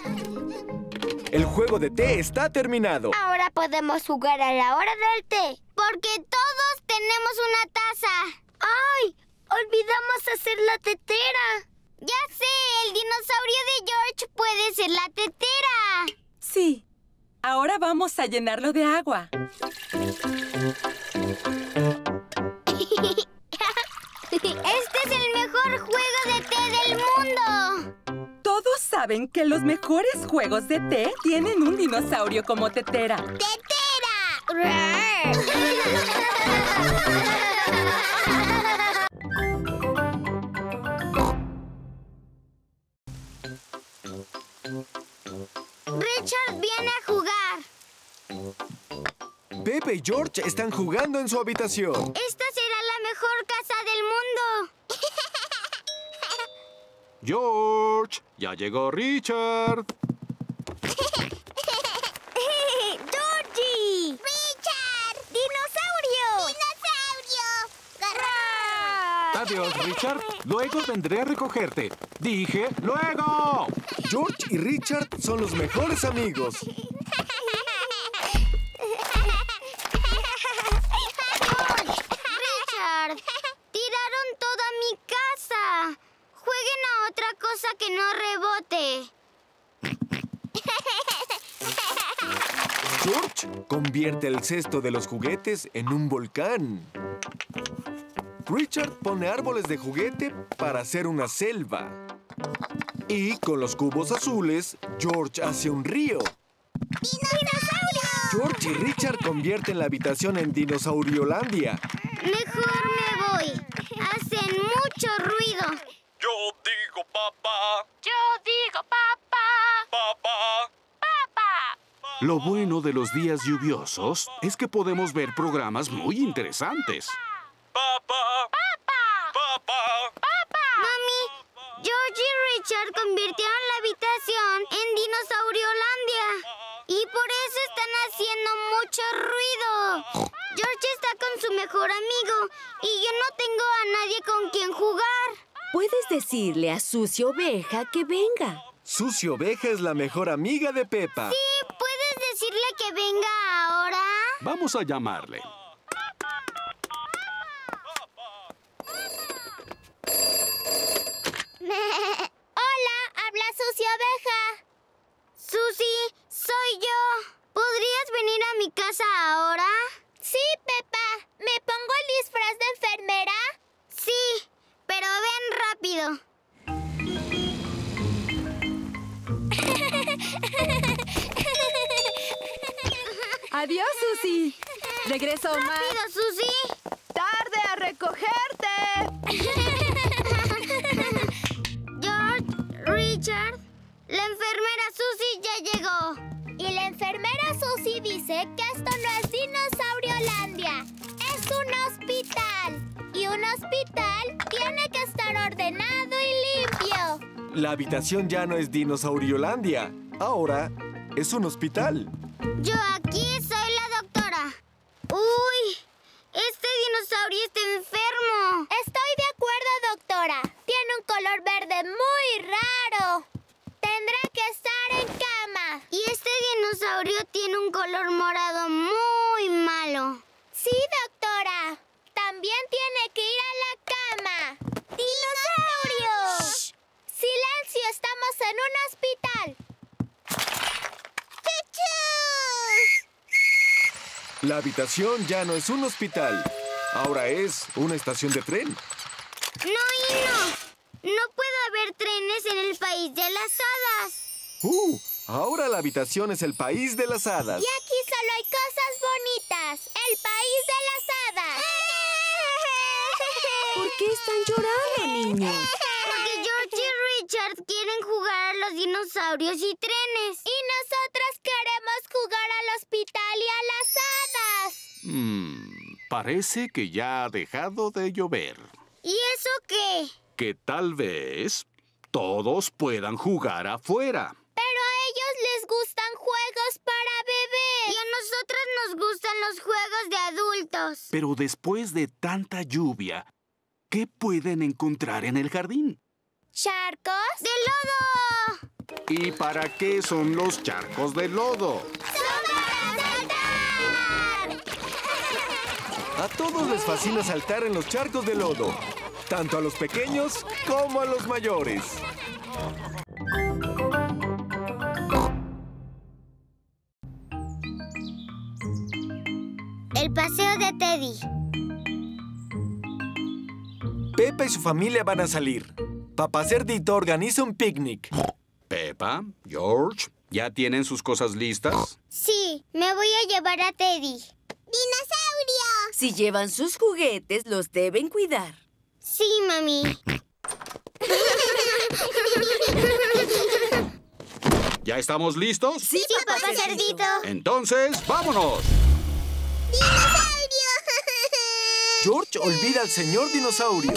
El juego de té está terminado. Ahora podemos jugar a la hora del té. Porque todos tenemos una taza. ¡Ay! Olvidamos hacer la tetera. Ya sé, el dinosaurio de George puede ser la tetera. Sí. Ahora vamos a llenarlo de agua. ¡Este es el mejor juego de té del mundo! Todos saben que los mejores juegos de té tienen un dinosaurio como tetera. ¡Tetera! Richard viene a jugar. Peppa y George están jugando en su habitación. Esta será la mejor casa del mundo. George, ya llegó Richard. ¡Georgie! ¡Richard! ¡Dinosaurio! ¡Dinosaurio! Adiós, Richard. Luego vendré a recogerte. Dije luego. George y Richard son los mejores amigos. George, Richard, tiraron toda mi casa. Jueguen a otra cosa que no rebote. George convierte el cesto de los juguetes en un volcán. Richard pone árboles de juguete para hacer una selva. Y con los cubos azules, George hace un río. ¡Dinosaurio! George y Richard convierten la habitación en Dinosauriolandia. Mejor me voy. Hacen mucho ruido. Yo digo papá. Yo digo papá. Papá. Papá. Lo bueno de los días lluviosos es que podemos ver programas muy interesantes. Papá. Papá. Papá. George y Richard convirtieron la habitación en Dinosauriolandia. Y por eso están haciendo mucho ruido. George está con su mejor amigo y yo no tengo a nadie con quien jugar. Puedes decirle a Sucio Oveja que venga. Sucio Oveja es la mejor amiga de Peppa. Sí, ¿puedes decirle que venga ahora? Vamos a llamarle. Hola, habla Sucio Oveja. Susi, soy yo. ¿Podrías venir a mi casa ahora? Sí, Peppa. ¿Me pongo el disfraz de enfermera? Sí, pero ven rápido. Adiós, Susi. Regreso rápido, más. ¡Rápido, Susi! ¡Tarde a recogerte! Richard, la enfermera Susi ya llegó. Y la enfermera Susi dice que esto no es Dinosauriolandia, es un hospital. Y un hospital tiene que estar ordenado y limpio. La habitación ya no es Dinosauriolandia, ahora es un hospital. Yo aquí soy la doctora. ¡Uy! Este dinosaurio está enfermo. Estoy de acuerdo, doctora. Tiene un color verde muy raro. Tendrá que estar en cama. Y este dinosaurio tiene un color morado muy malo. Sí, doctora. También tiene que ir a la cama. ¡Dinosaurio! ¡Shh! ¡Silencio! Estamos en un hospital. ¡Chuchu! La habitación ya no es un hospital. Ahora es una estación de tren. ¡No, y no! ¡No puede haber trenes en el país de las hadas! ¡Uh! Ahora la habitación es el país de las hadas. Y aquí solo hay cosas bonitas. ¡El país de las hadas! ¿Por qué están llorando, niños? Porque George y Richard quieren jugar a los dinosaurios y trenes. Y nosotras queremos jugar al hospital y a las hadas. Hmm, parece que ya ha dejado de llover. ¿Y eso qué? Que tal vez todos puedan jugar afuera. Pero a ellos les gustan juegos para bebés. Y a nosotros nos gustan los juegos de adultos. Pero después de tanta lluvia, ¿qué pueden encontrar en el jardín? ¿Charcos? ¡De lodo! ¿Y para qué son los charcos de lodo? ¡Son para saltar! A todos les fascina saltar en los charcos de lodo, tanto a los pequeños como a los mayores. El paseo de Teddy. Peppa y su familia van a salir. Papá Cerdito organiza un picnic. Peppa, George, ¿ya tienen sus cosas listas? Sí, me voy a llevar a Teddy. ¡Dinosaurio! Si llevan sus juguetes, los deben cuidar. Sí, mami. ¿Ya estamos listos? Sí, sí papá, papá Cerdito. Entonces, ¡vámonos! ¡Dinosaurio! George olvida al señor dinosaurio.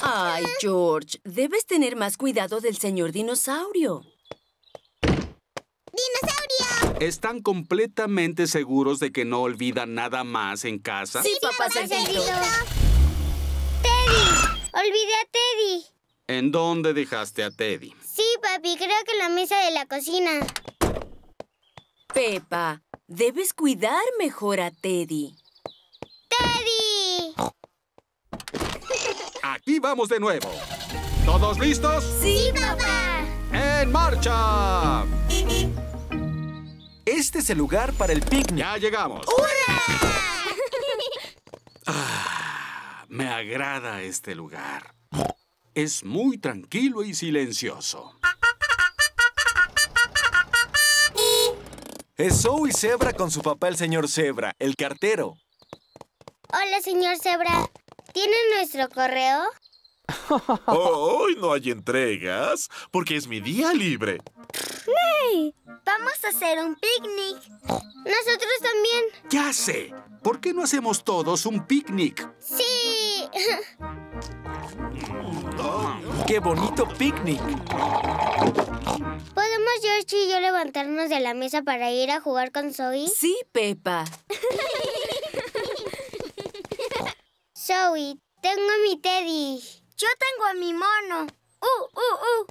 Ay, George, debes tener más cuidado del señor dinosaurio. ¡Dinosaurio! ¿Están completamente seguros de que no olvidan nada más en casa? Sí, sí papá Cerdito. ¡Teddy! ¡Olvidé a Teddy! ¿En dónde dejaste a Teddy? Sí, papi, creo que en la mesa de la cocina. Peppa, debes cuidar mejor a Teddy. ¡Teddy! Aquí vamos de nuevo. ¿Todos listos? ¡Sí, papá! ¡En marcha! Este es el lugar para el picnic. ¡Ya llegamos! ¡Hurra! Ah, me agrada este lugar. Es muy tranquilo y silencioso. Es Zoe Zebra con su papá, el señor Zebra, el cartero. Hola, señor Zebra. ¿Tienen nuestro correo? Oh, hoy no hay entregas, porque es mi día libre. ¡Ney! Vamos a hacer un picnic. Nosotros también. Ya sé. ¿Por qué no hacemos todos un picnic? ¡Sí! ¡Qué bonito picnic! ¿Podemos George y yo levantarnos de la mesa para ir a jugar con Zoe? Sí, Peppa. Zoe, tengo a mi Teddy. Yo tengo a mi mono. ¡Uh, uh, uh!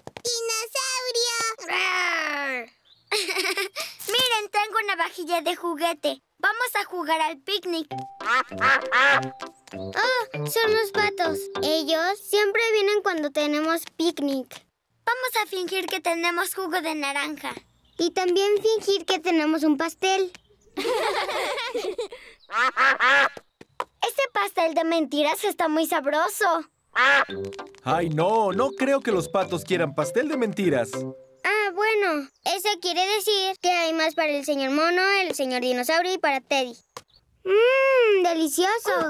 ¡Dinosaurio! Miren, tengo una vajilla de juguete. Vamos a jugar al picnic. ¡Oh! Son los patos. Ellos siempre vienen cuando tenemos picnic. Vamos a fingir que tenemos jugo de naranja. Y también fingir que tenemos un pastel. Este pastel de mentiras está muy sabroso. Ay, no. No creo que los patos quieran pastel de mentiras. Ah, bueno. Eso quiere decir que hay más para el señor mono, el señor dinosaurio y para Teddy. ¡Mmm! ¡Delicioso! Uh, uh,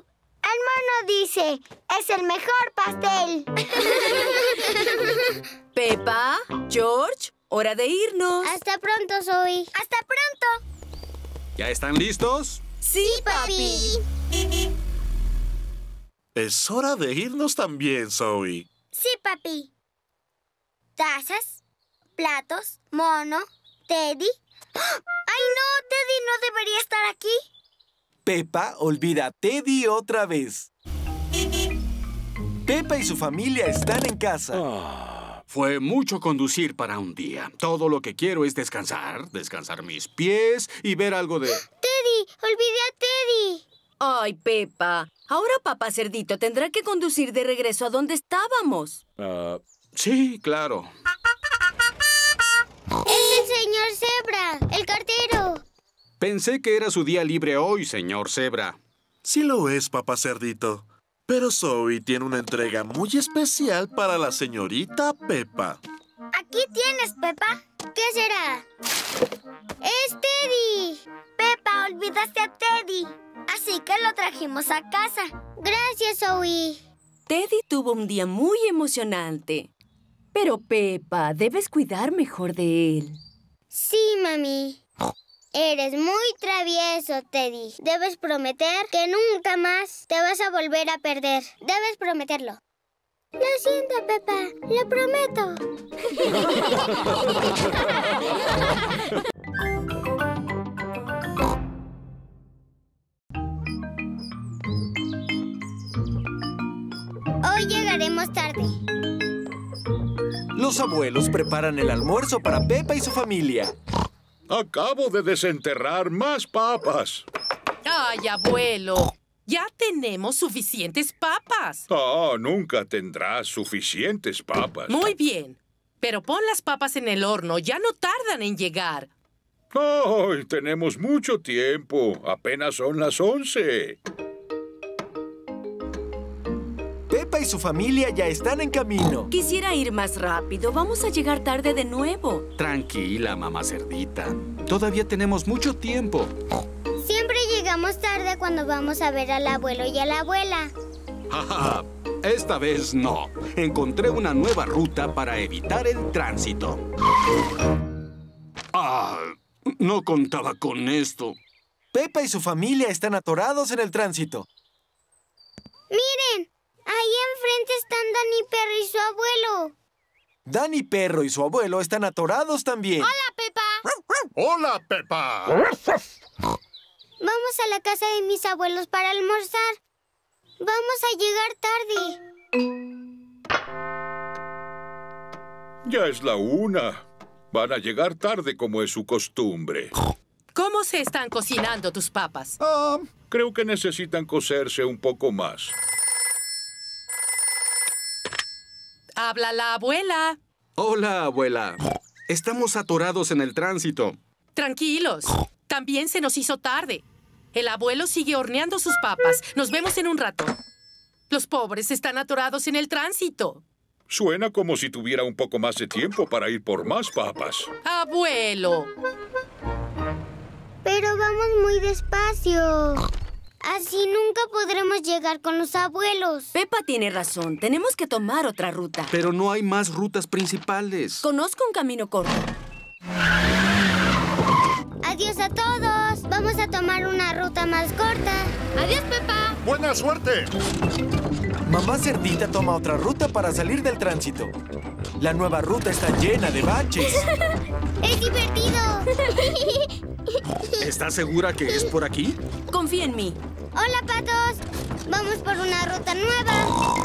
uh. El mono dice, es el mejor pastel. Peppa, George, hora de irnos. Hasta pronto, Zoe. Hasta pronto. ¿Ya están listos? Sí, papi. Es hora de irnos también, Zoe. Sí, papi. Tazas, platos, mono, Teddy. ¡Ay, no! Teddy no debería estar aquí. Peppa olvida a Teddy otra vez. Peppa y su familia están en casa. Oh, fue mucho conducir para un día. Todo lo que quiero es descansar, descansar mis pies y ver algo de... ¡Teddy! ¡Olvidé a Teddy! Ay, Peppa. Ahora papá Cerdito tendrá que conducir de regreso a donde estábamos. Uh, sí, claro. ¡Es el señor Zebra, el cartero! Pensé que era su día libre hoy, señor Zebra. Sí lo es, papá Cerdito. Pero Zoe tiene una entrega muy especial para la señorita Peppa. Aquí tienes, Peppa. ¿Qué será? ¡Es Teddy! Peppa, olvidaste a Teddy. Así que lo trajimos a casa. Gracias, Zoe. Teddy tuvo un día muy emocionante. Pero, Peppa, debes cuidar mejor de él. Sí, mami. Eres muy travieso, Teddy. Debes prometer que nunca más te vas a volver a perder. Debes prometerlo. Lo siento, Peppa. Lo prometo. Hoy llegaremos tarde. Los abuelos preparan el almuerzo para Peppa y su familia. Acabo de desenterrar más papas. ¡Ay, abuelo! ¡Ya tenemos suficientes papas! Oh, nunca tendrás suficientes papas. Muy bien. Pero pon las papas en el horno. Ya no tardan en llegar. ¡Ay, tenemos mucho tiempo! Apenas son las once. Peppa y su familia ya están en camino. Quisiera ir más rápido. Vamos a llegar tarde de nuevo. Tranquila, mamá cerdita. Todavía tenemos mucho tiempo. Siempre llegamos tarde cuando vamos a ver al abuelo y a la abuela. Jaja, esta vez no. Encontré una nueva ruta para evitar el tránsito. ¡Ah! No contaba con esto. Peppa y su familia están atorados en el tránsito. ¡Miren! Ahí enfrente están Danny Perro y su abuelo. Danny Perro y su abuelo están atorados también. ¡Hola, Peppa! ¡Hola, Peppa! Vamos a la casa de mis abuelos para almorzar. Vamos a llegar tarde. Ya es la una. Van a llegar tarde, como es su costumbre. ¿Cómo se están cocinando tus papas? Ah, creo que necesitan cocerse un poco más. ¡Habla la abuela! Hola, abuela. Estamos atorados en el tránsito. Tranquilos. También se nos hizo tarde. El abuelo sigue horneando sus papas. Nos vemos en un rato. Los pobres están atorados en el tránsito. Suena como si tuviera un poco más de tiempo para ir por más papas. ¡Abuelo! Pero vamos muy despacio. Así nunca podremos llegar con los abuelos. Peppa tiene razón. Tenemos que tomar otra ruta. Pero no hay más rutas principales. Conozco un camino corto. ¡Adiós a todos! Vamos a tomar una ruta más corta. ¡Adiós, Peppa! ¡Buena suerte! Mamá Cerdita toma otra ruta para salir del tránsito. La nueva ruta está llena de baches. ¡Es divertido! ¿Estás segura que es por aquí? Confía en mí. ¡Hola, patos! ¡Vamos por una ruta nueva!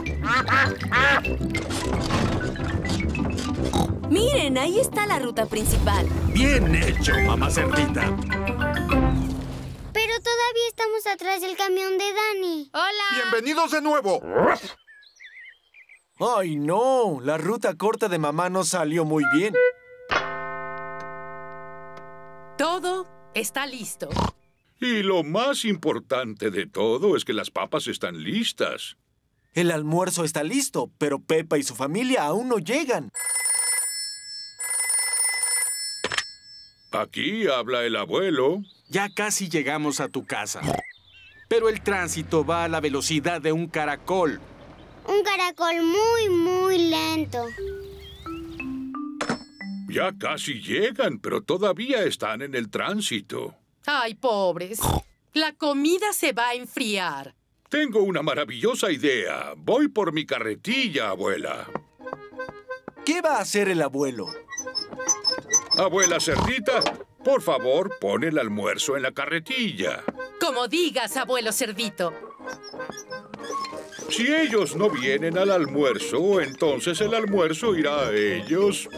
¡Miren! Ahí está la ruta principal. ¡Bien hecho, Mamá Cerdita! Pero todavía estamos atrás del camión de Danny. ¡Hola! ¡Bienvenidos de nuevo! ¡Ay, no! La ruta corta de mamá no salió muy bien. Todo está listo. Y lo más importante de todo es que las papas están listas. El almuerzo está listo, pero Peppa y su familia aún no llegan. Aquí habla el abuelo. Ya casi llegamos a tu casa. Pero el tránsito va a la velocidad de un caracol. Un caracol muy, muy lento. Ya casi llegan, pero todavía están en el tránsito. ¡Ay, pobres! La comida se va a enfriar. Tengo una maravillosa idea. Voy por mi carretilla, abuela. ¿Qué va a hacer el abuelo? Abuela Cerdita, por favor, pon el almuerzo en la carretilla. Como digas, abuelo Cerdito. Si ellos no vienen al almuerzo, entonces el almuerzo irá a ellos.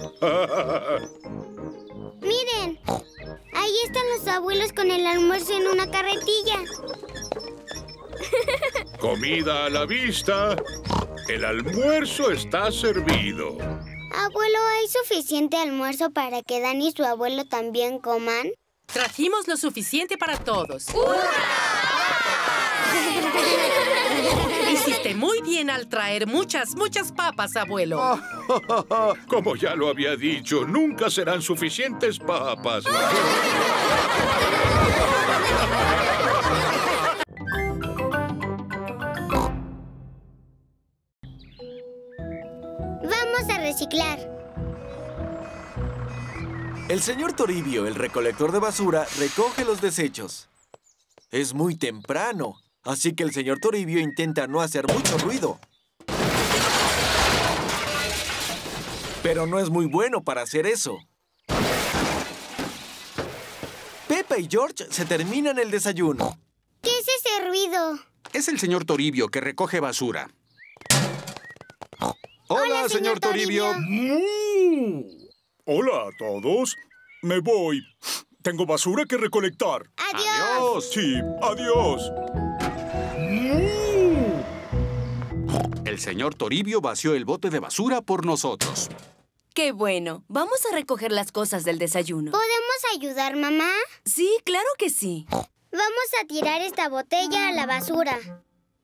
Miren, ahí están los abuelos con el almuerzo en una carretilla. Comida a la vista. El almuerzo está servido. Abuelo, ¿hay suficiente almuerzo para que Danny y su abuelo también coman? Trajimos lo suficiente para todos. ¡Hurra! Hiciste muy bien al traer muchas, muchas papas, abuelo. Oh, oh, oh, oh. Como ya lo había dicho, nunca serán suficientes papas. Vamos a reciclar. El señor Toribio, el recolector de basura, recoge los desechos. Es muy temprano, así que el señor Toribio intenta no hacer mucho ruido. Pero no es muy bueno para hacer eso. Peppa y George se terminan el desayuno. ¿Qué es ese ruido? Es el señor Toribio que recoge basura. ¡Hola, Hola, señor, señor Toribio! Toribio. Oh, hola a todos. Me voy. Tengo basura que recolectar. ¡Adiós! Sí, adiós. El señor Toribio vació el bote de basura por nosotros. ¡Qué bueno! Vamos a recoger las cosas del desayuno. ¿Podemos ayudar, mamá? Sí, claro que sí. Vamos a tirar esta botella a la basura.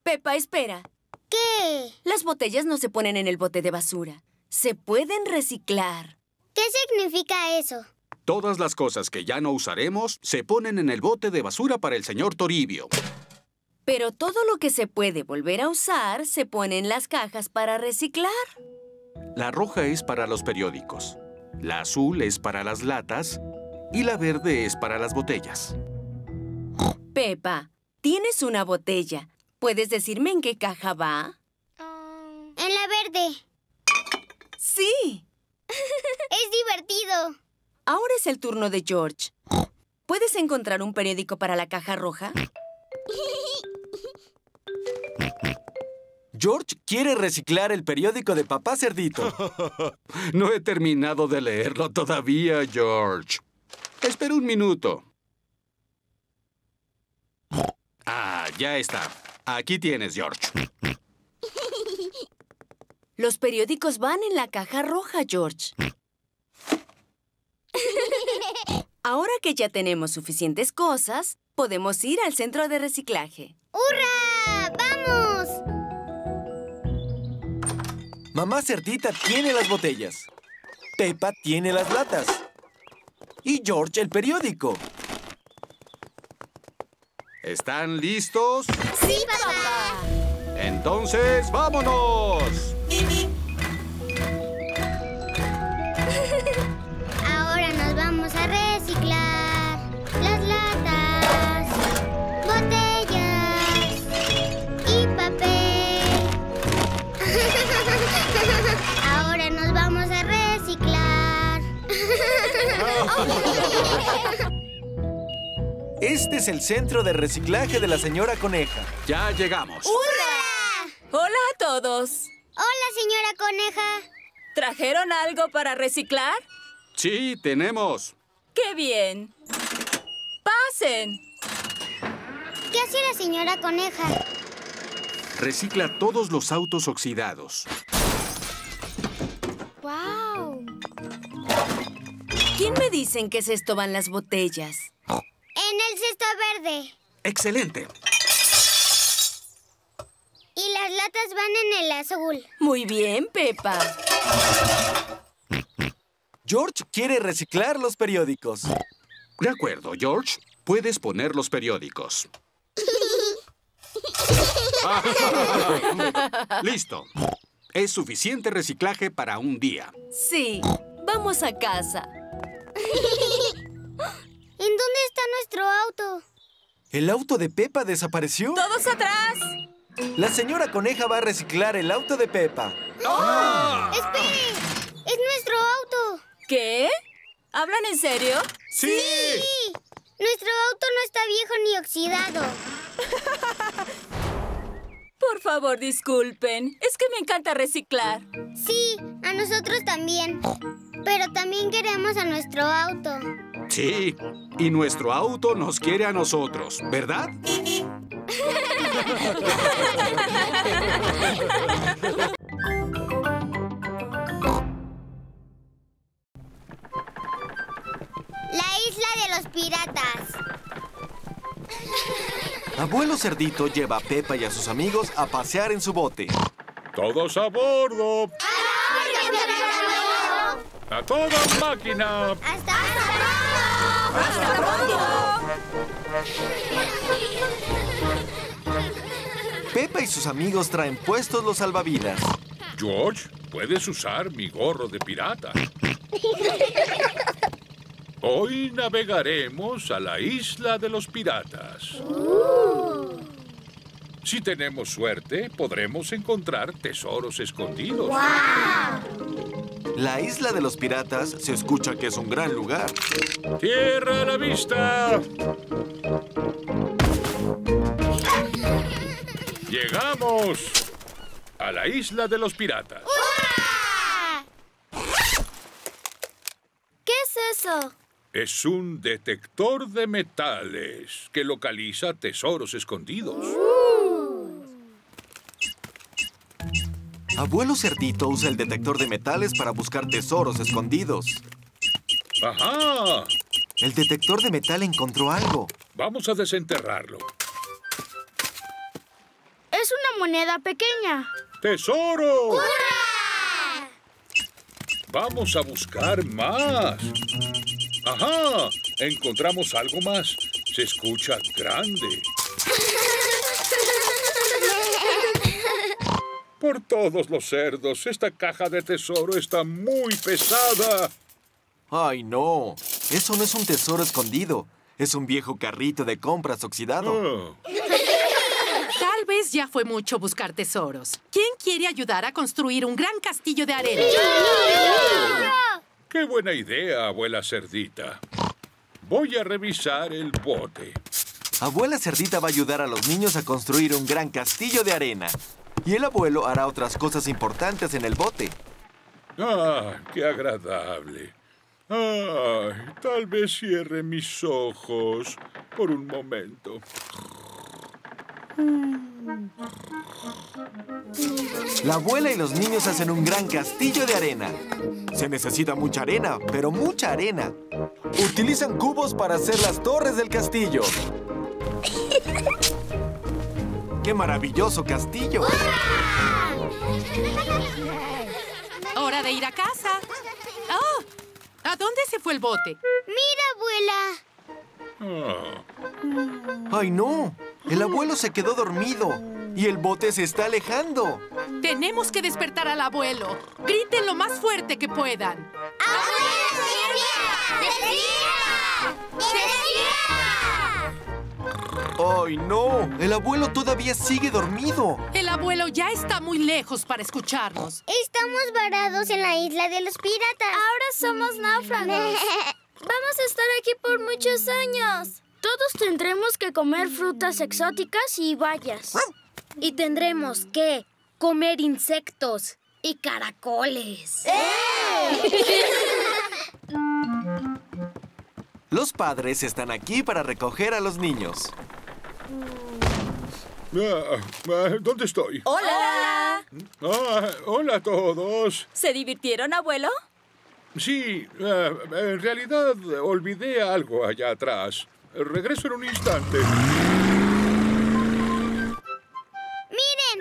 Peppa, espera. ¿Qué? Las botellas no se ponen en el bote de basura. Se pueden reciclar. ¿Qué significa eso? Todas las cosas que ya no usaremos se ponen en el bote de basura para el señor Toribio. Pero todo lo que se puede volver a usar se pone en las cajas para reciclar. La roja es para los periódicos, la azul es para las latas y la verde es para las botellas. Peppa, tienes una botella. ¿Puedes decirme en qué caja va? Um, en la verde. ¡Sí! ¡Es divertido! Ahora es el turno de George. ¿Puedes encontrar un periódico para la caja roja? George quiere reciclar el periódico de Papá Cerdito. No he terminado de leerlo todavía, George. Espera un minuto. Ah, ya está. Aquí tienes, George. Los periódicos van en la caja roja, George. Ahora que ya tenemos suficientes cosas, podemos ir al centro de reciclaje. ¡Hurra! ¡Vamos! Mamá Cerdita tiene las botellas. Peppa tiene las latas. Y George el periódico. ¿Están listos? ¡Sí, papá! ¡Entonces, vámonos! Ahora nos vamos a reciclar las latas, botellas y papel. Ahora nos vamos a reciclar. Este es el centro de reciclaje de la señora Coneja. ¡Ya llegamos! ¡Hurra! ¡Hola a todos! ¡Hola, señora Coneja! ¿Trajeron algo para reciclar? Sí, tenemos. ¡Qué bien! ¡Pasen! ¿Qué hace la señora Coneja? Recicla todos los autos oxidados. ¡Guau! ¿Quién me dicen que cesto van las botellas? En el cesto verde. ¡Excelente! Y las latas van en el azul. Muy bien, Peppa. George quiere reciclar los periódicos. De acuerdo, George. Puedes poner los periódicos. Listo. Es suficiente reciclaje para un día. Sí. Vamos a casa. ¿En dónde está nuestro auto? El auto de Peppa desapareció. ¡Todos atrás! La señora Coneja va a reciclar el auto de Peppa. ¡Oh! ¡Espere! ¡Es nuestro auto! ¿Qué? ¿Hablan en serio? ¡Sí! ¡Sí! Nuestro auto no está viejo ni oxidado. Por favor, disculpen. Es que me encanta reciclar. Sí, a nosotros también. Pero también queremos a nuestro auto. Sí, y nuestro auto nos quiere a nosotros, ¿verdad? La isla de los piratas. Abuelo Cerdito lleva a Peppa y a sus amigos a pasear en su bote. ¡Todos a bordo! ¡A bordo, abuelo! ¡A toda máquina! ¡Hasta ahora! ¡Hasta pronto! Peppa y sus amigos traen puestos los salvavidas. George, puedes usar mi gorro de pirata. Hoy navegaremos a la isla de los piratas. Uh. Si tenemos suerte, podremos encontrar tesoros escondidos. Wow. La isla de los piratas se escucha que es un gran lugar. ¡Tierra a la vista! ¡Llegamos a la isla de los piratas! ¡Hurra! eso? Es un detector de metales que localiza tesoros escondidos. Uh. Abuelo Cerdito usa el detector de metales para buscar tesoros escondidos. ¡Ajá! El detector de metal encontró algo. Vamos a desenterrarlo. Es una moneda pequeña. ¡Tesoro! ¡Hurra! Vamos a buscar más. ¡Ajá! Encontramos algo más. Se escucha grande. Por todos los cerdos, esta caja de tesoro está muy pesada. ¡Ay, no! Eso no es un tesoro escondido. Es un viejo carrito de compras oxidado. Oh. Tal vez ya fue mucho buscar tesoros. ¿Quién quiere ayudar a construir un gran castillo de arena? ¡Yo! ¡Yo! ¡Qué buena idea, Abuela Cerdita! Voy a revisar el bote. Abuela Cerdita va a ayudar a los niños a construir un gran castillo de arena. Y el abuelo hará otras cosas importantes en el bote. ¡Ah, qué agradable! ¡Ay, tal vez cierre mis ojos por un momento! La abuela y los niños hacen un gran castillo de arena. Se necesita mucha arena, pero mucha arena. Utilizan cubos para hacer las torres del castillo. ¡Qué maravilloso castillo! ¡Hurra! ¡Hora de ir a casa! ¡Oh! ¿A dónde se fue el bote? ¡Mira, abuela! ¡Ay, no! El abuelo se quedó dormido y el bote se está alejando. Tenemos que despertar al abuelo. Griten lo más fuerte que puedan. ¡Abuelo, despierta! ¡Despierta! ¡Ay, no! El abuelo todavía sigue dormido. El abuelo ya está muy lejos para escucharnos. Estamos varados en la isla de los piratas. Ahora somos náufragos. Vamos a estar aquí por muchos años. Todos tendremos que comer frutas exóticas y bayas. Y tendremos que comer insectos y caracoles. ¡Eh! Los padres están aquí para recoger a los niños. Ah, ah, ¿Dónde estoy? ¡Hola! Ah, ¡Hola a todos! ¿Se divirtieron, abuelo? Sí, ah, en realidad olvidé algo allá atrás. Regreso en un instante. ¡Miren!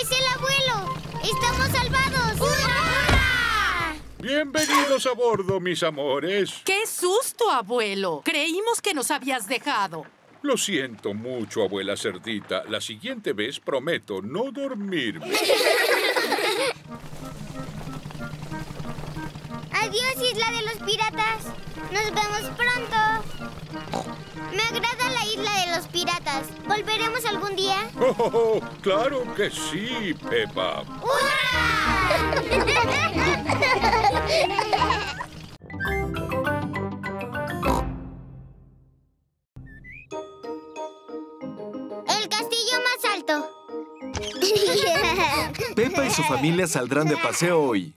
¡Es el abuelo! ¡Estamos salvados! ¡Hurra! ¡Bienvenidos a bordo, mis amores! ¡Qué susto, abuelo! Creímos que nos habías dejado. Lo siento mucho, Abuela Cerdita. La siguiente vez prometo no dormirme. ¡Adiós, Isla de los Piratas! ¡Nos vemos pronto! Me agrada la Isla de los Piratas. ¿Volveremos algún día? ¡Oh, oh, oh! ¡Claro que sí, Peppa! ¡Hurra! ¡El castillo más alto! Peppa y su familia saldrán de paseo hoy.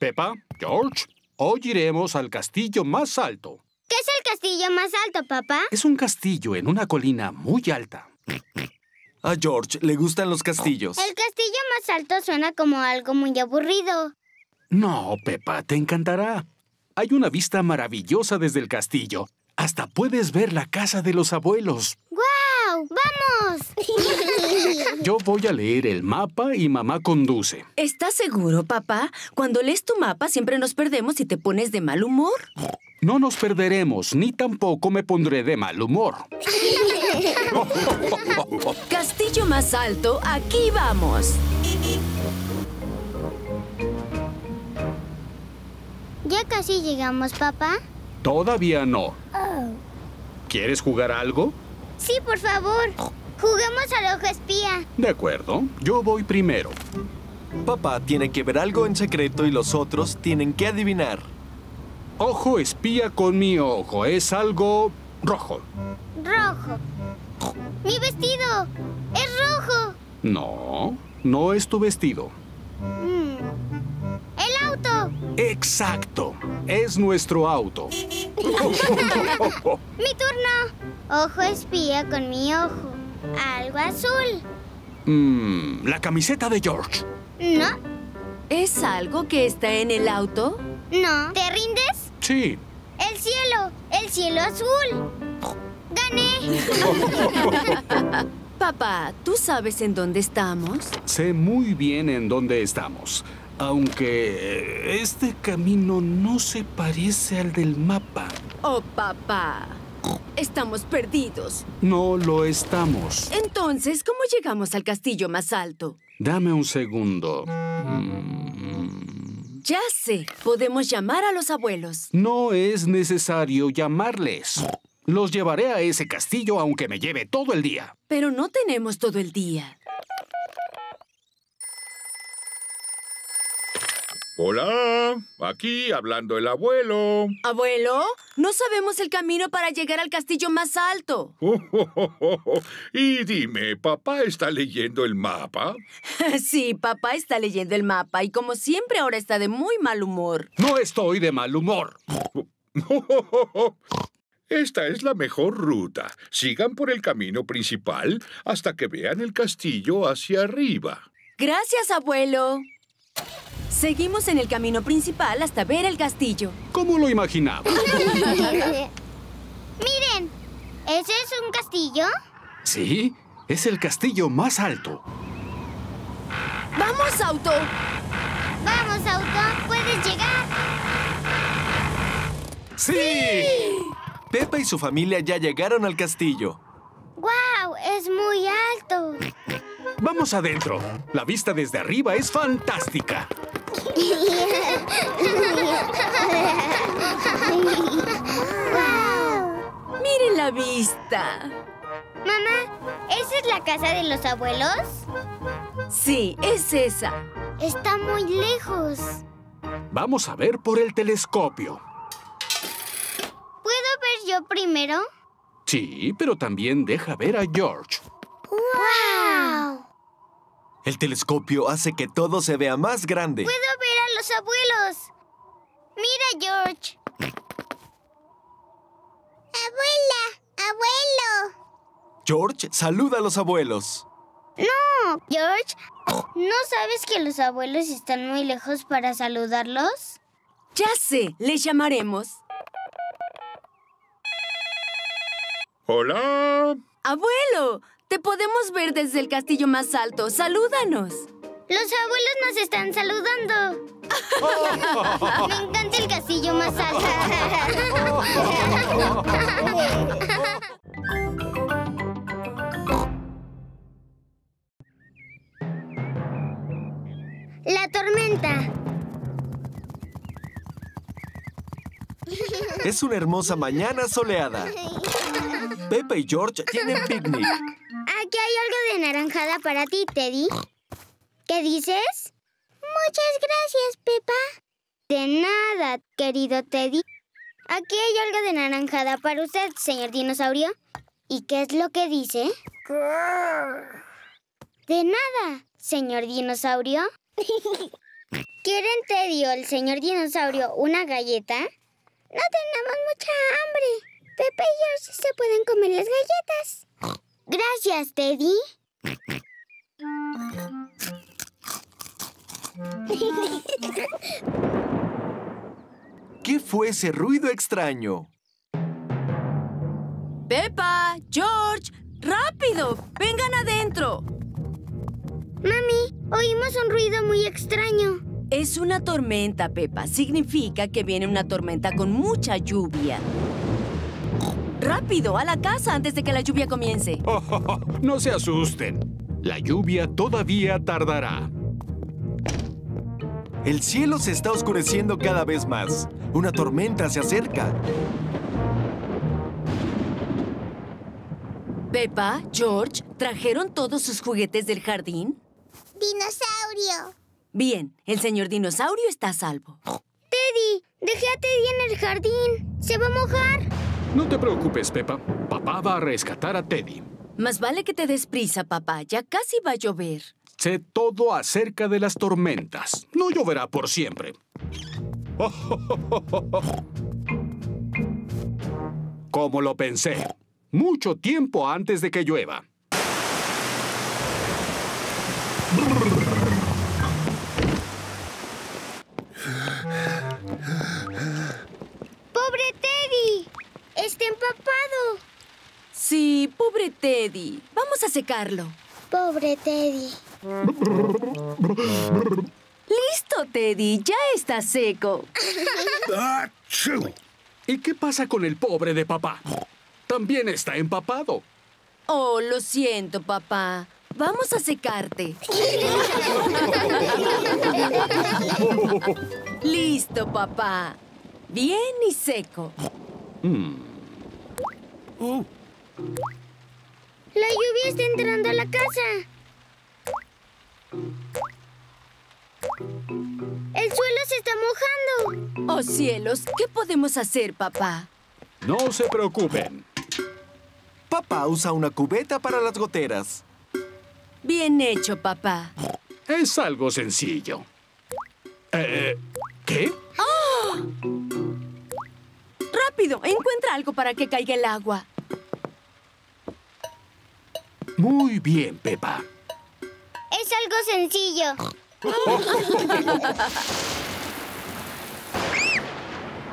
Peppa, George, hoy iremos al castillo más alto. ¿Qué es el castillo más alto, papá? Es un castillo en una colina muy alta. A George le gustan los castillos. El castillo más alto suena como algo muy aburrido. No, Peppa, te encantará. Hay una vista maravillosa desde el castillo. Hasta puedes ver la casa de los abuelos. ¡Guau! ¡Vamos! Yo voy a leer el mapa y mamá conduce. ¿Estás seguro, papá? Cuando lees tu mapa siempre nos perdemos y te pones de mal humor. No nos perderemos, ni tampoco me pondré de mal humor. Castillo más alto, aquí vamos. Ya casi llegamos, papá. Todavía no. Oh. ¿Quieres jugar algo? Sí, por favor. Juguemos al ojo espía. De acuerdo. Yo voy primero. Papá tiene que ver algo en secreto y los otros tienen que adivinar. Ojo espía con mi ojo. Es algo rojo. Rojo. ¡Mi vestido! ¡Es rojo! No, no es tu vestido. Mm. ¡El auto! Exacto. Es nuestro auto. ¡Mi turno! Ojo espía con mi ojo. Algo azul. Mm, la camiseta de George. No. ¿Es algo que está en el auto? No. ¿Te rindes? Sí. ¡El cielo! ¡El cielo azul! ¡Gané! Papá, ¿tú sabes en dónde estamos? Sé muy bien en dónde estamos. Aunque este camino no se parece al del mapa. Oh, papá. Estamos perdidos. No lo estamos. Entonces, ¿cómo llegamos al castillo más alto? Dame un segundo. Mm. Ya sé. Podemos llamar a los abuelos. No es necesario llamarles. Los llevaré a ese castillo aunque me lleve todo el día. Pero no tenemos todo el día. Hola, aquí hablando el abuelo. ¿Abuelo? No sabemos el camino para llegar al castillo más alto. Oh, oh, oh, oh, oh. Y dime, ¿papá está leyendo el mapa? Sí, papá está leyendo el mapa y como siempre ahora está de muy mal humor. No estoy de mal humor. Oh, oh, oh, oh. Esta es la mejor ruta. Sigan por el camino principal hasta que vean el castillo hacia arriba. Gracias, abuelo. Seguimos en el camino principal hasta ver el castillo. ¿Cómo lo imaginaba? Miren, ¿ese es un castillo? Sí, es el castillo más alto. ¡Vamos, auto! ¡Vamos, auto! ¡Puedes llegar! ¡Sí! ¡Sí! Peppa y su familia ya llegaron al castillo. ¡Guau! ¡Es muy alto! Vamos adentro. La vista desde arriba es fantástica. ¡Wow! ¡Miren la vista! Mamá, ¿esa es la casa de los abuelos? Sí, es esa. Está muy lejos. Vamos a ver por el telescopio. ¿Puedo ver yo primero? Sí, pero también deja ver a George. ¡Wow! El telescopio hace que todo se vea más grande. ¡Puedo ver a los abuelos! ¡Mira, George! ¡Abuela! ¡Abuelo! George, saluda a los abuelos. ¡No! George, ¿no sabes que los abuelos están muy lejos para saludarlos? Ya sé, les llamaremos. ¡Hola! ¡Abuelo! Te podemos ver desde el castillo más alto. ¡Salúdanos! ¡Los abuelos nos están saludando! ¡Me encanta el castillo más alto! ¡La tormenta! Es una hermosa mañana soleada. Peppa y George tienen picnic. Aquí hay algo de naranjada para ti, Teddy. ¿Qué dices? Muchas gracias, Peppa. De nada, querido Teddy. Aquí hay algo de naranjada para usted, señor dinosaurio. ¿Y qué es lo que dice? De nada, señor dinosaurio. ¿Quieren Teddy o el señor dinosaurio una galleta? No tenemos mucha hambre. Peppa y George se pueden comer las galletas. Gracias, Teddy. ¿Qué fue ese ruido extraño? Peppa, George, rápido, vengan adentro. Mami, oímos un ruido muy extraño. Es una tormenta, Peppa. Significa que viene una tormenta con mucha lluvia. ¡Rápido! ¡A la casa antes de que la lluvia comience! Oh, oh, oh. ¡No se asusten! La lluvia todavía tardará. El cielo se está oscureciendo cada vez más. Una tormenta se acerca. Peppa, George, ¿trajeron todos sus juguetes del jardín? ¡Dinosaurio! Bien, el señor dinosaurio está a salvo. ¡Teddy! ¡Dejé a Teddy en el jardín! ¡Se va a mojar! No te preocupes, Peppa. Papá va a rescatar a Teddy. Más vale que te des prisa, papá. Ya casi va a llover. Sé todo acerca de las tormentas. No lloverá por siempre. Como lo pensé, mucho tiempo antes de que llueva. ¡Pobre Teddy! ¡Está empapado! Sí, pobre Teddy. Vamos a secarlo. Pobre Teddy. ¡Listo, Teddy! ¡Ya está seco! ¿Y qué pasa con el pobre de papá? También está empapado. Oh, lo siento, papá. Vamos a secarte. Listo, papá. Bien y seco. Mm. Oh. La lluvia está entrando a la casa. ¡El suelo se está mojando! ¡Oh, cielos! ¿Qué podemos hacer, papá? No se preocupen. Papá usa una cubeta para las goteras. Bien hecho, papá. Es algo sencillo. Eh, ¿Qué? ¡Oh! ¡Rápido! Encuentra algo para que caiga el agua. Muy bien, Peppa. Es algo sencillo.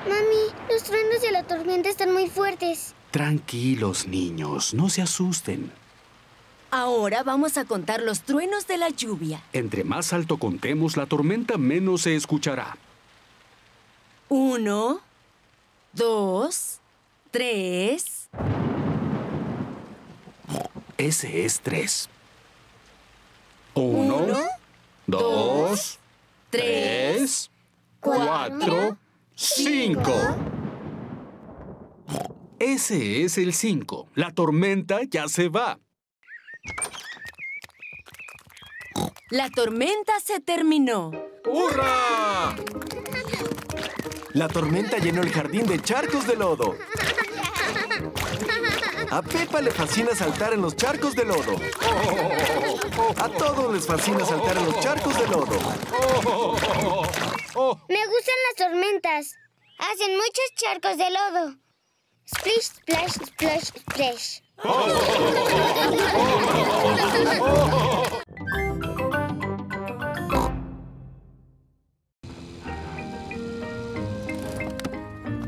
Mami, los truenos de la tormenta están muy fuertes. Tranquilos, niños, no se asusten. Ahora vamos a contar los truenos de la lluvia. Entre más alto contemos, la tormenta menos se escuchará. Uno, dos, tres. Ese es tres. Uno... ¿Uno? Dos, tres, cuatro, cinco. Ese es el cinco. La tormenta ya se va. La tormenta se terminó. ¡Hurra! La tormenta llenó el jardín de charcos de lodo. A Peppa le fascina saltar en los charcos de lodo. A todos les fascina saltar en los charcos de lodo. Me gustan las tormentas. Hacen muchos charcos de lodo. Splish, splash, splash, splash.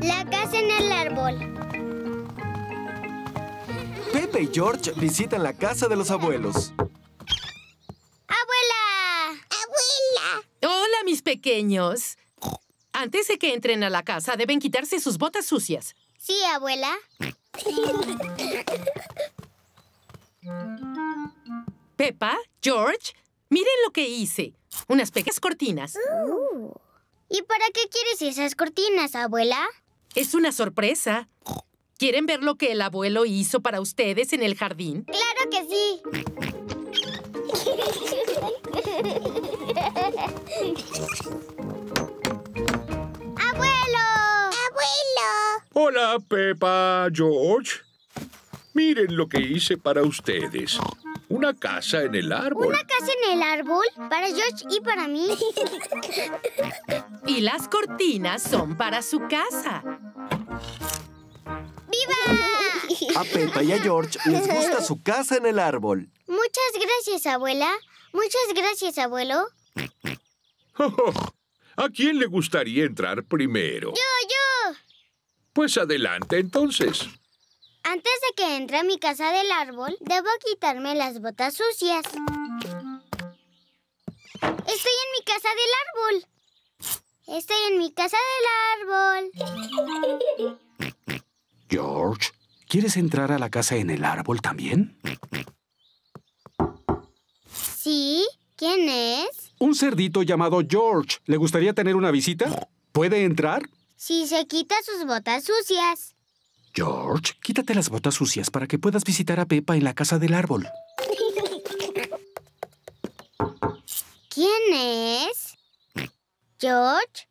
La casa en el árbol. Peppa y George visitan la casa de los abuelos. ¡Abuela! ¡Abuela! Hola, mis pequeños. Antes de que entren a la casa, deben quitarse sus botas sucias. Sí, abuela. Peppa, George, miren lo que hice. Unas pequeñas cortinas. Uh. ¿Y para qué quieres esas cortinas, abuela? Es una sorpresa. ¿Quieren ver lo que el abuelo hizo para ustedes en el jardín? ¡Claro que sí! ¡Abuelo! ¡Abuelo! Hola, Peppa, George. Miren lo que hice para ustedes. Una casa en el árbol. ¿Una casa en el árbol? Para George y para mí. Y las cortinas son para su casa. ¡Viva! A Peppa y a George les gusta su casa en el árbol. Muchas gracias, abuela. Muchas gracias, abuelo. Oh, oh. ¿A quién le gustaría entrar primero? ¡Yo, yo! Pues adelante, entonces. Antes de que entre a mi casa del árbol, debo quitarme las botas sucias. Estoy en mi casa del árbol. Estoy en mi casa del árbol. George, ¿quieres entrar a la casa en el árbol también? Sí, ¿quién es? Un cerdito llamado George. ¿Le gustaría tener una visita? ¿Puede entrar? Sí, se quita sus botas sucias. George, quítate las botas sucias para que puedas visitar a Peppa en la casa del árbol. ¿Quién es? ¿George?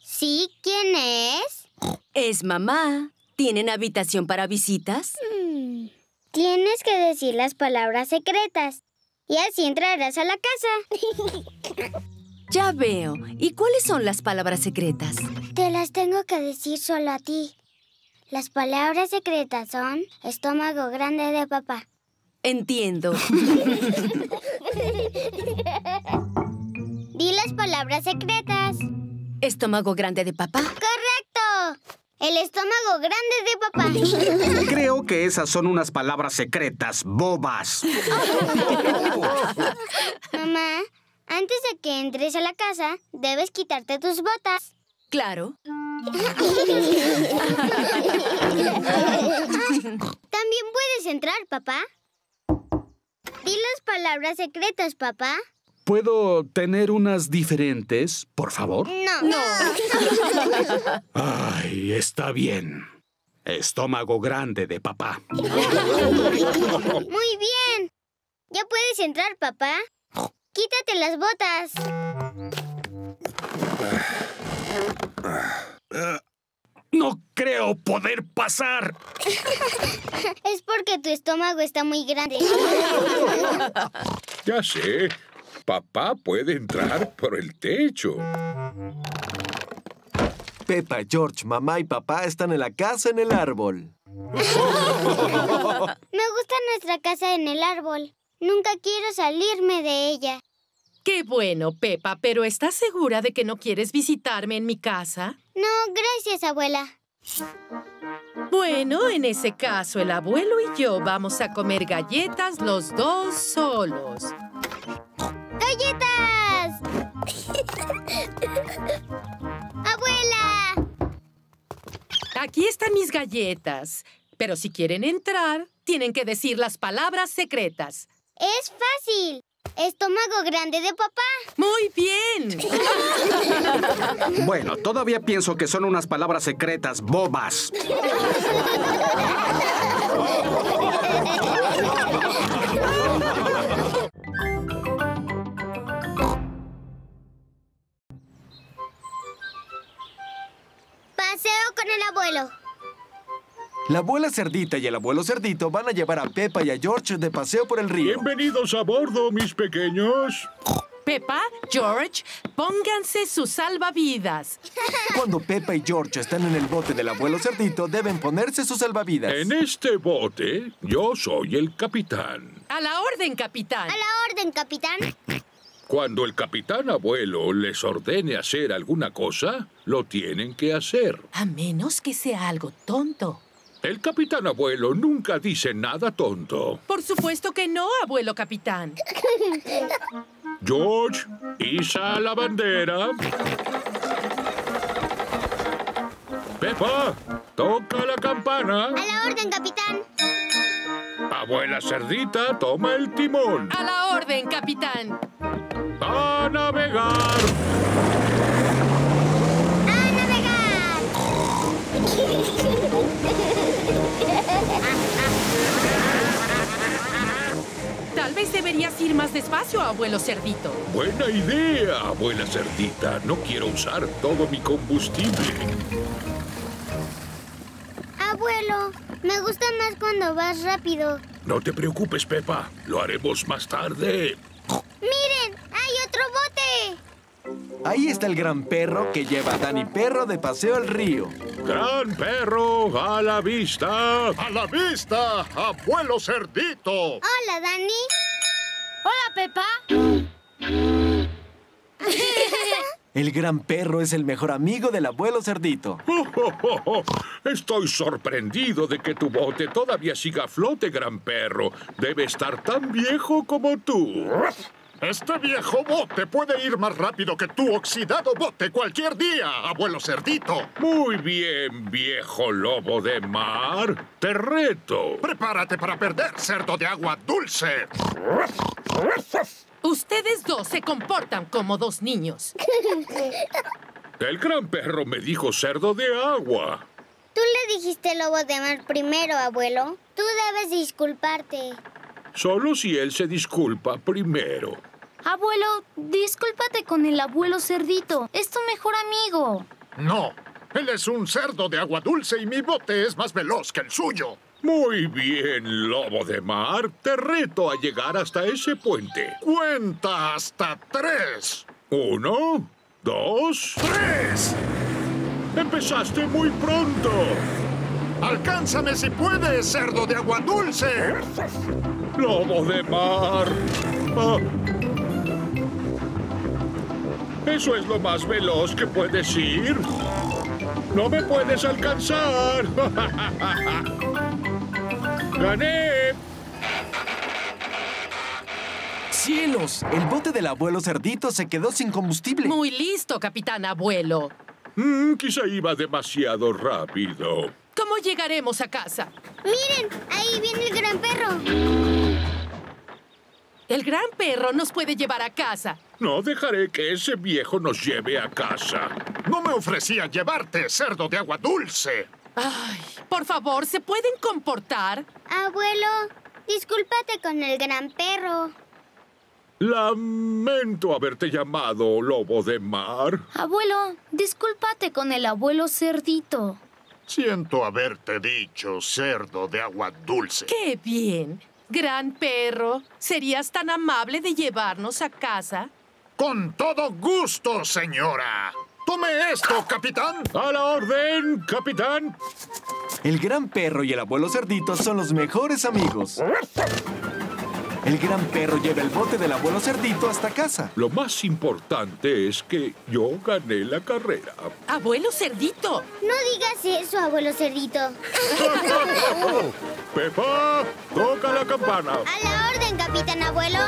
¿Sí? ¿Quién es? Es mamá. ¿Tienen habitación para visitas? Mm. Tienes que decir las palabras secretas. y así entrarás a la casa. Ya veo. ¿Y cuáles son las palabras secretas? Te las tengo que decir solo a ti. Las palabras secretas son estómago grande de papá. Entiendo. Di las palabras secretas. ¿Estómago grande de papá? ¡Correcto! El estómago grande de papá. Creo que esas son unas palabras secretas bobas. Mamá, antes de que entres a la casa, debes quitarte tus botas. Claro. También puedes entrar, papá. Di las palabras secretas, papá. ¿Puedo tener unas diferentes, por favor? No. No. Ay, está bien. Estómago grande de papá. Muy bien. Ya puedes entrar, papá. Quítate las botas. No creo poder pasar. Es porque tu estómago está muy grande. Ya sé. Papá puede entrar por el techo. Peppa, George, mamá y papá están en la casa en el árbol. Me gusta nuestra casa en el árbol. Nunca quiero salirme de ella. Qué bueno, Peppa, pero ¿estás segura de que no quieres visitarme en mi casa? No, gracias, abuela. Bueno, en ese caso, el abuelo y yo vamos a comer galletas los dos solos. ¡Galletas! ¡Abuela! Aquí están mis galletas. Pero si quieren entrar, tienen que decir las palabras secretas. ¡Es fácil! Estómago grande de papá. ¡Muy bien! Bueno, todavía pienso que son unas palabras secretas bobas. Paseo con el abuelo. La abuela cerdita y el abuelo cerdito van a llevar a Peppa y a George de paseo por el río. Bienvenidos a bordo, mis pequeños. Peppa, George, pónganse sus salvavidas. Cuando Peppa y George están en el bote del abuelo cerdito, deben ponerse sus salvavidas. En este bote, yo soy el capitán. A la orden, capitán. A la orden, capitán. Cuando el capitán abuelo les ordene hacer alguna cosa, lo tienen que hacer. A menos que sea algo tonto. El capitán abuelo nunca dice nada tonto. Por supuesto que no, abuelo capitán. George, iza la bandera. Peppa, toca la campana. A la orden, capitán. Abuela cerdita, toma el timón. A la orden, capitán. ¡A navegar! ¡A navegar! Tal vez deberías ir más despacio, abuelo cerdito. Buena idea, abuela cerdita. No quiero usar todo mi combustible. Abuelo, me gusta más cuando vas rápido. No te preocupes, Peppa. Lo haremos más tarde. ¡Miren! ¡Hay otro bote! Ahí está el gran perro que lleva a Dani Perro de paseo al río. ¡Gran perro, a la vista! ¡A la vista, abuelo cerdito! Hola, Dani. Hola, Peppa. El gran perro es el mejor amigo del abuelo cerdito. Oh, oh, oh, oh. Estoy sorprendido de que tu bote todavía siga a flote, gran perro. Debe estar tan viejo como tú. Este viejo bote puede ir más rápido que tu oxidado bote cualquier día, abuelo cerdito. Muy bien, viejo lobo de mar. Te reto. Prepárate para perder, cerdo de agua dulce. Ustedes dos se comportan como dos niños. El gran perro me dijo cerdo de agua. Tú le dijiste lobo de mar primero, abuelo. Tú debes disculparte. Solo si él se disculpa primero. Abuelo, discúlpate con el abuelo cerdito. Es tu mejor amigo. No, él es un cerdo de agua dulce y mi bote es más veloz que el suyo. Muy bien, lobo de mar. Te reto a llegar hasta ese puente. Cuenta hasta tres. Uno, dos, tres. Empezaste muy pronto. ¡Alcánzame si puedes, cerdo de agua dulce! ¡Lobo de mar! Ah. ¡Eso es lo más veloz que puedes ir! ¡No me puedes alcanzar! ¡Gané! ¡Cielos! El bote del abuelo cerdito se quedó sin combustible. ¡Muy listo, capitán abuelo! Mm, quizá iba demasiado rápido. ¿Cómo llegaremos a casa? ¡Miren! ¡Ahí viene el gran perro! El gran perro nos puede llevar a casa. No dejaré que ese viejo nos lleve a casa. No me ofrecía llevarte, cerdo de agua dulce. Ay, por favor, ¿se pueden comportar? Abuelo, discúlpate con el gran perro. Lamento haberte llamado lobo de mar. Abuelo, discúlpate con el abuelo cerdito. Siento haberte dicho, cerdo de agua dulce. ¡Qué bien! Gran perro, ¿serías tan amable de llevarnos a casa? ¡Con todo gusto, señora! ¡Tome esto, capitán! ¡A la orden, capitán! El gran perro y el abuelo cerdito son los mejores amigos. El gran perro lleva el bote del abuelo cerdito hasta casa. Lo más importante es que yo gané la carrera. ¡Abuelo cerdito! No digas eso, abuelo cerdito. Peppa, toca la campana. A la orden, capitán abuelo.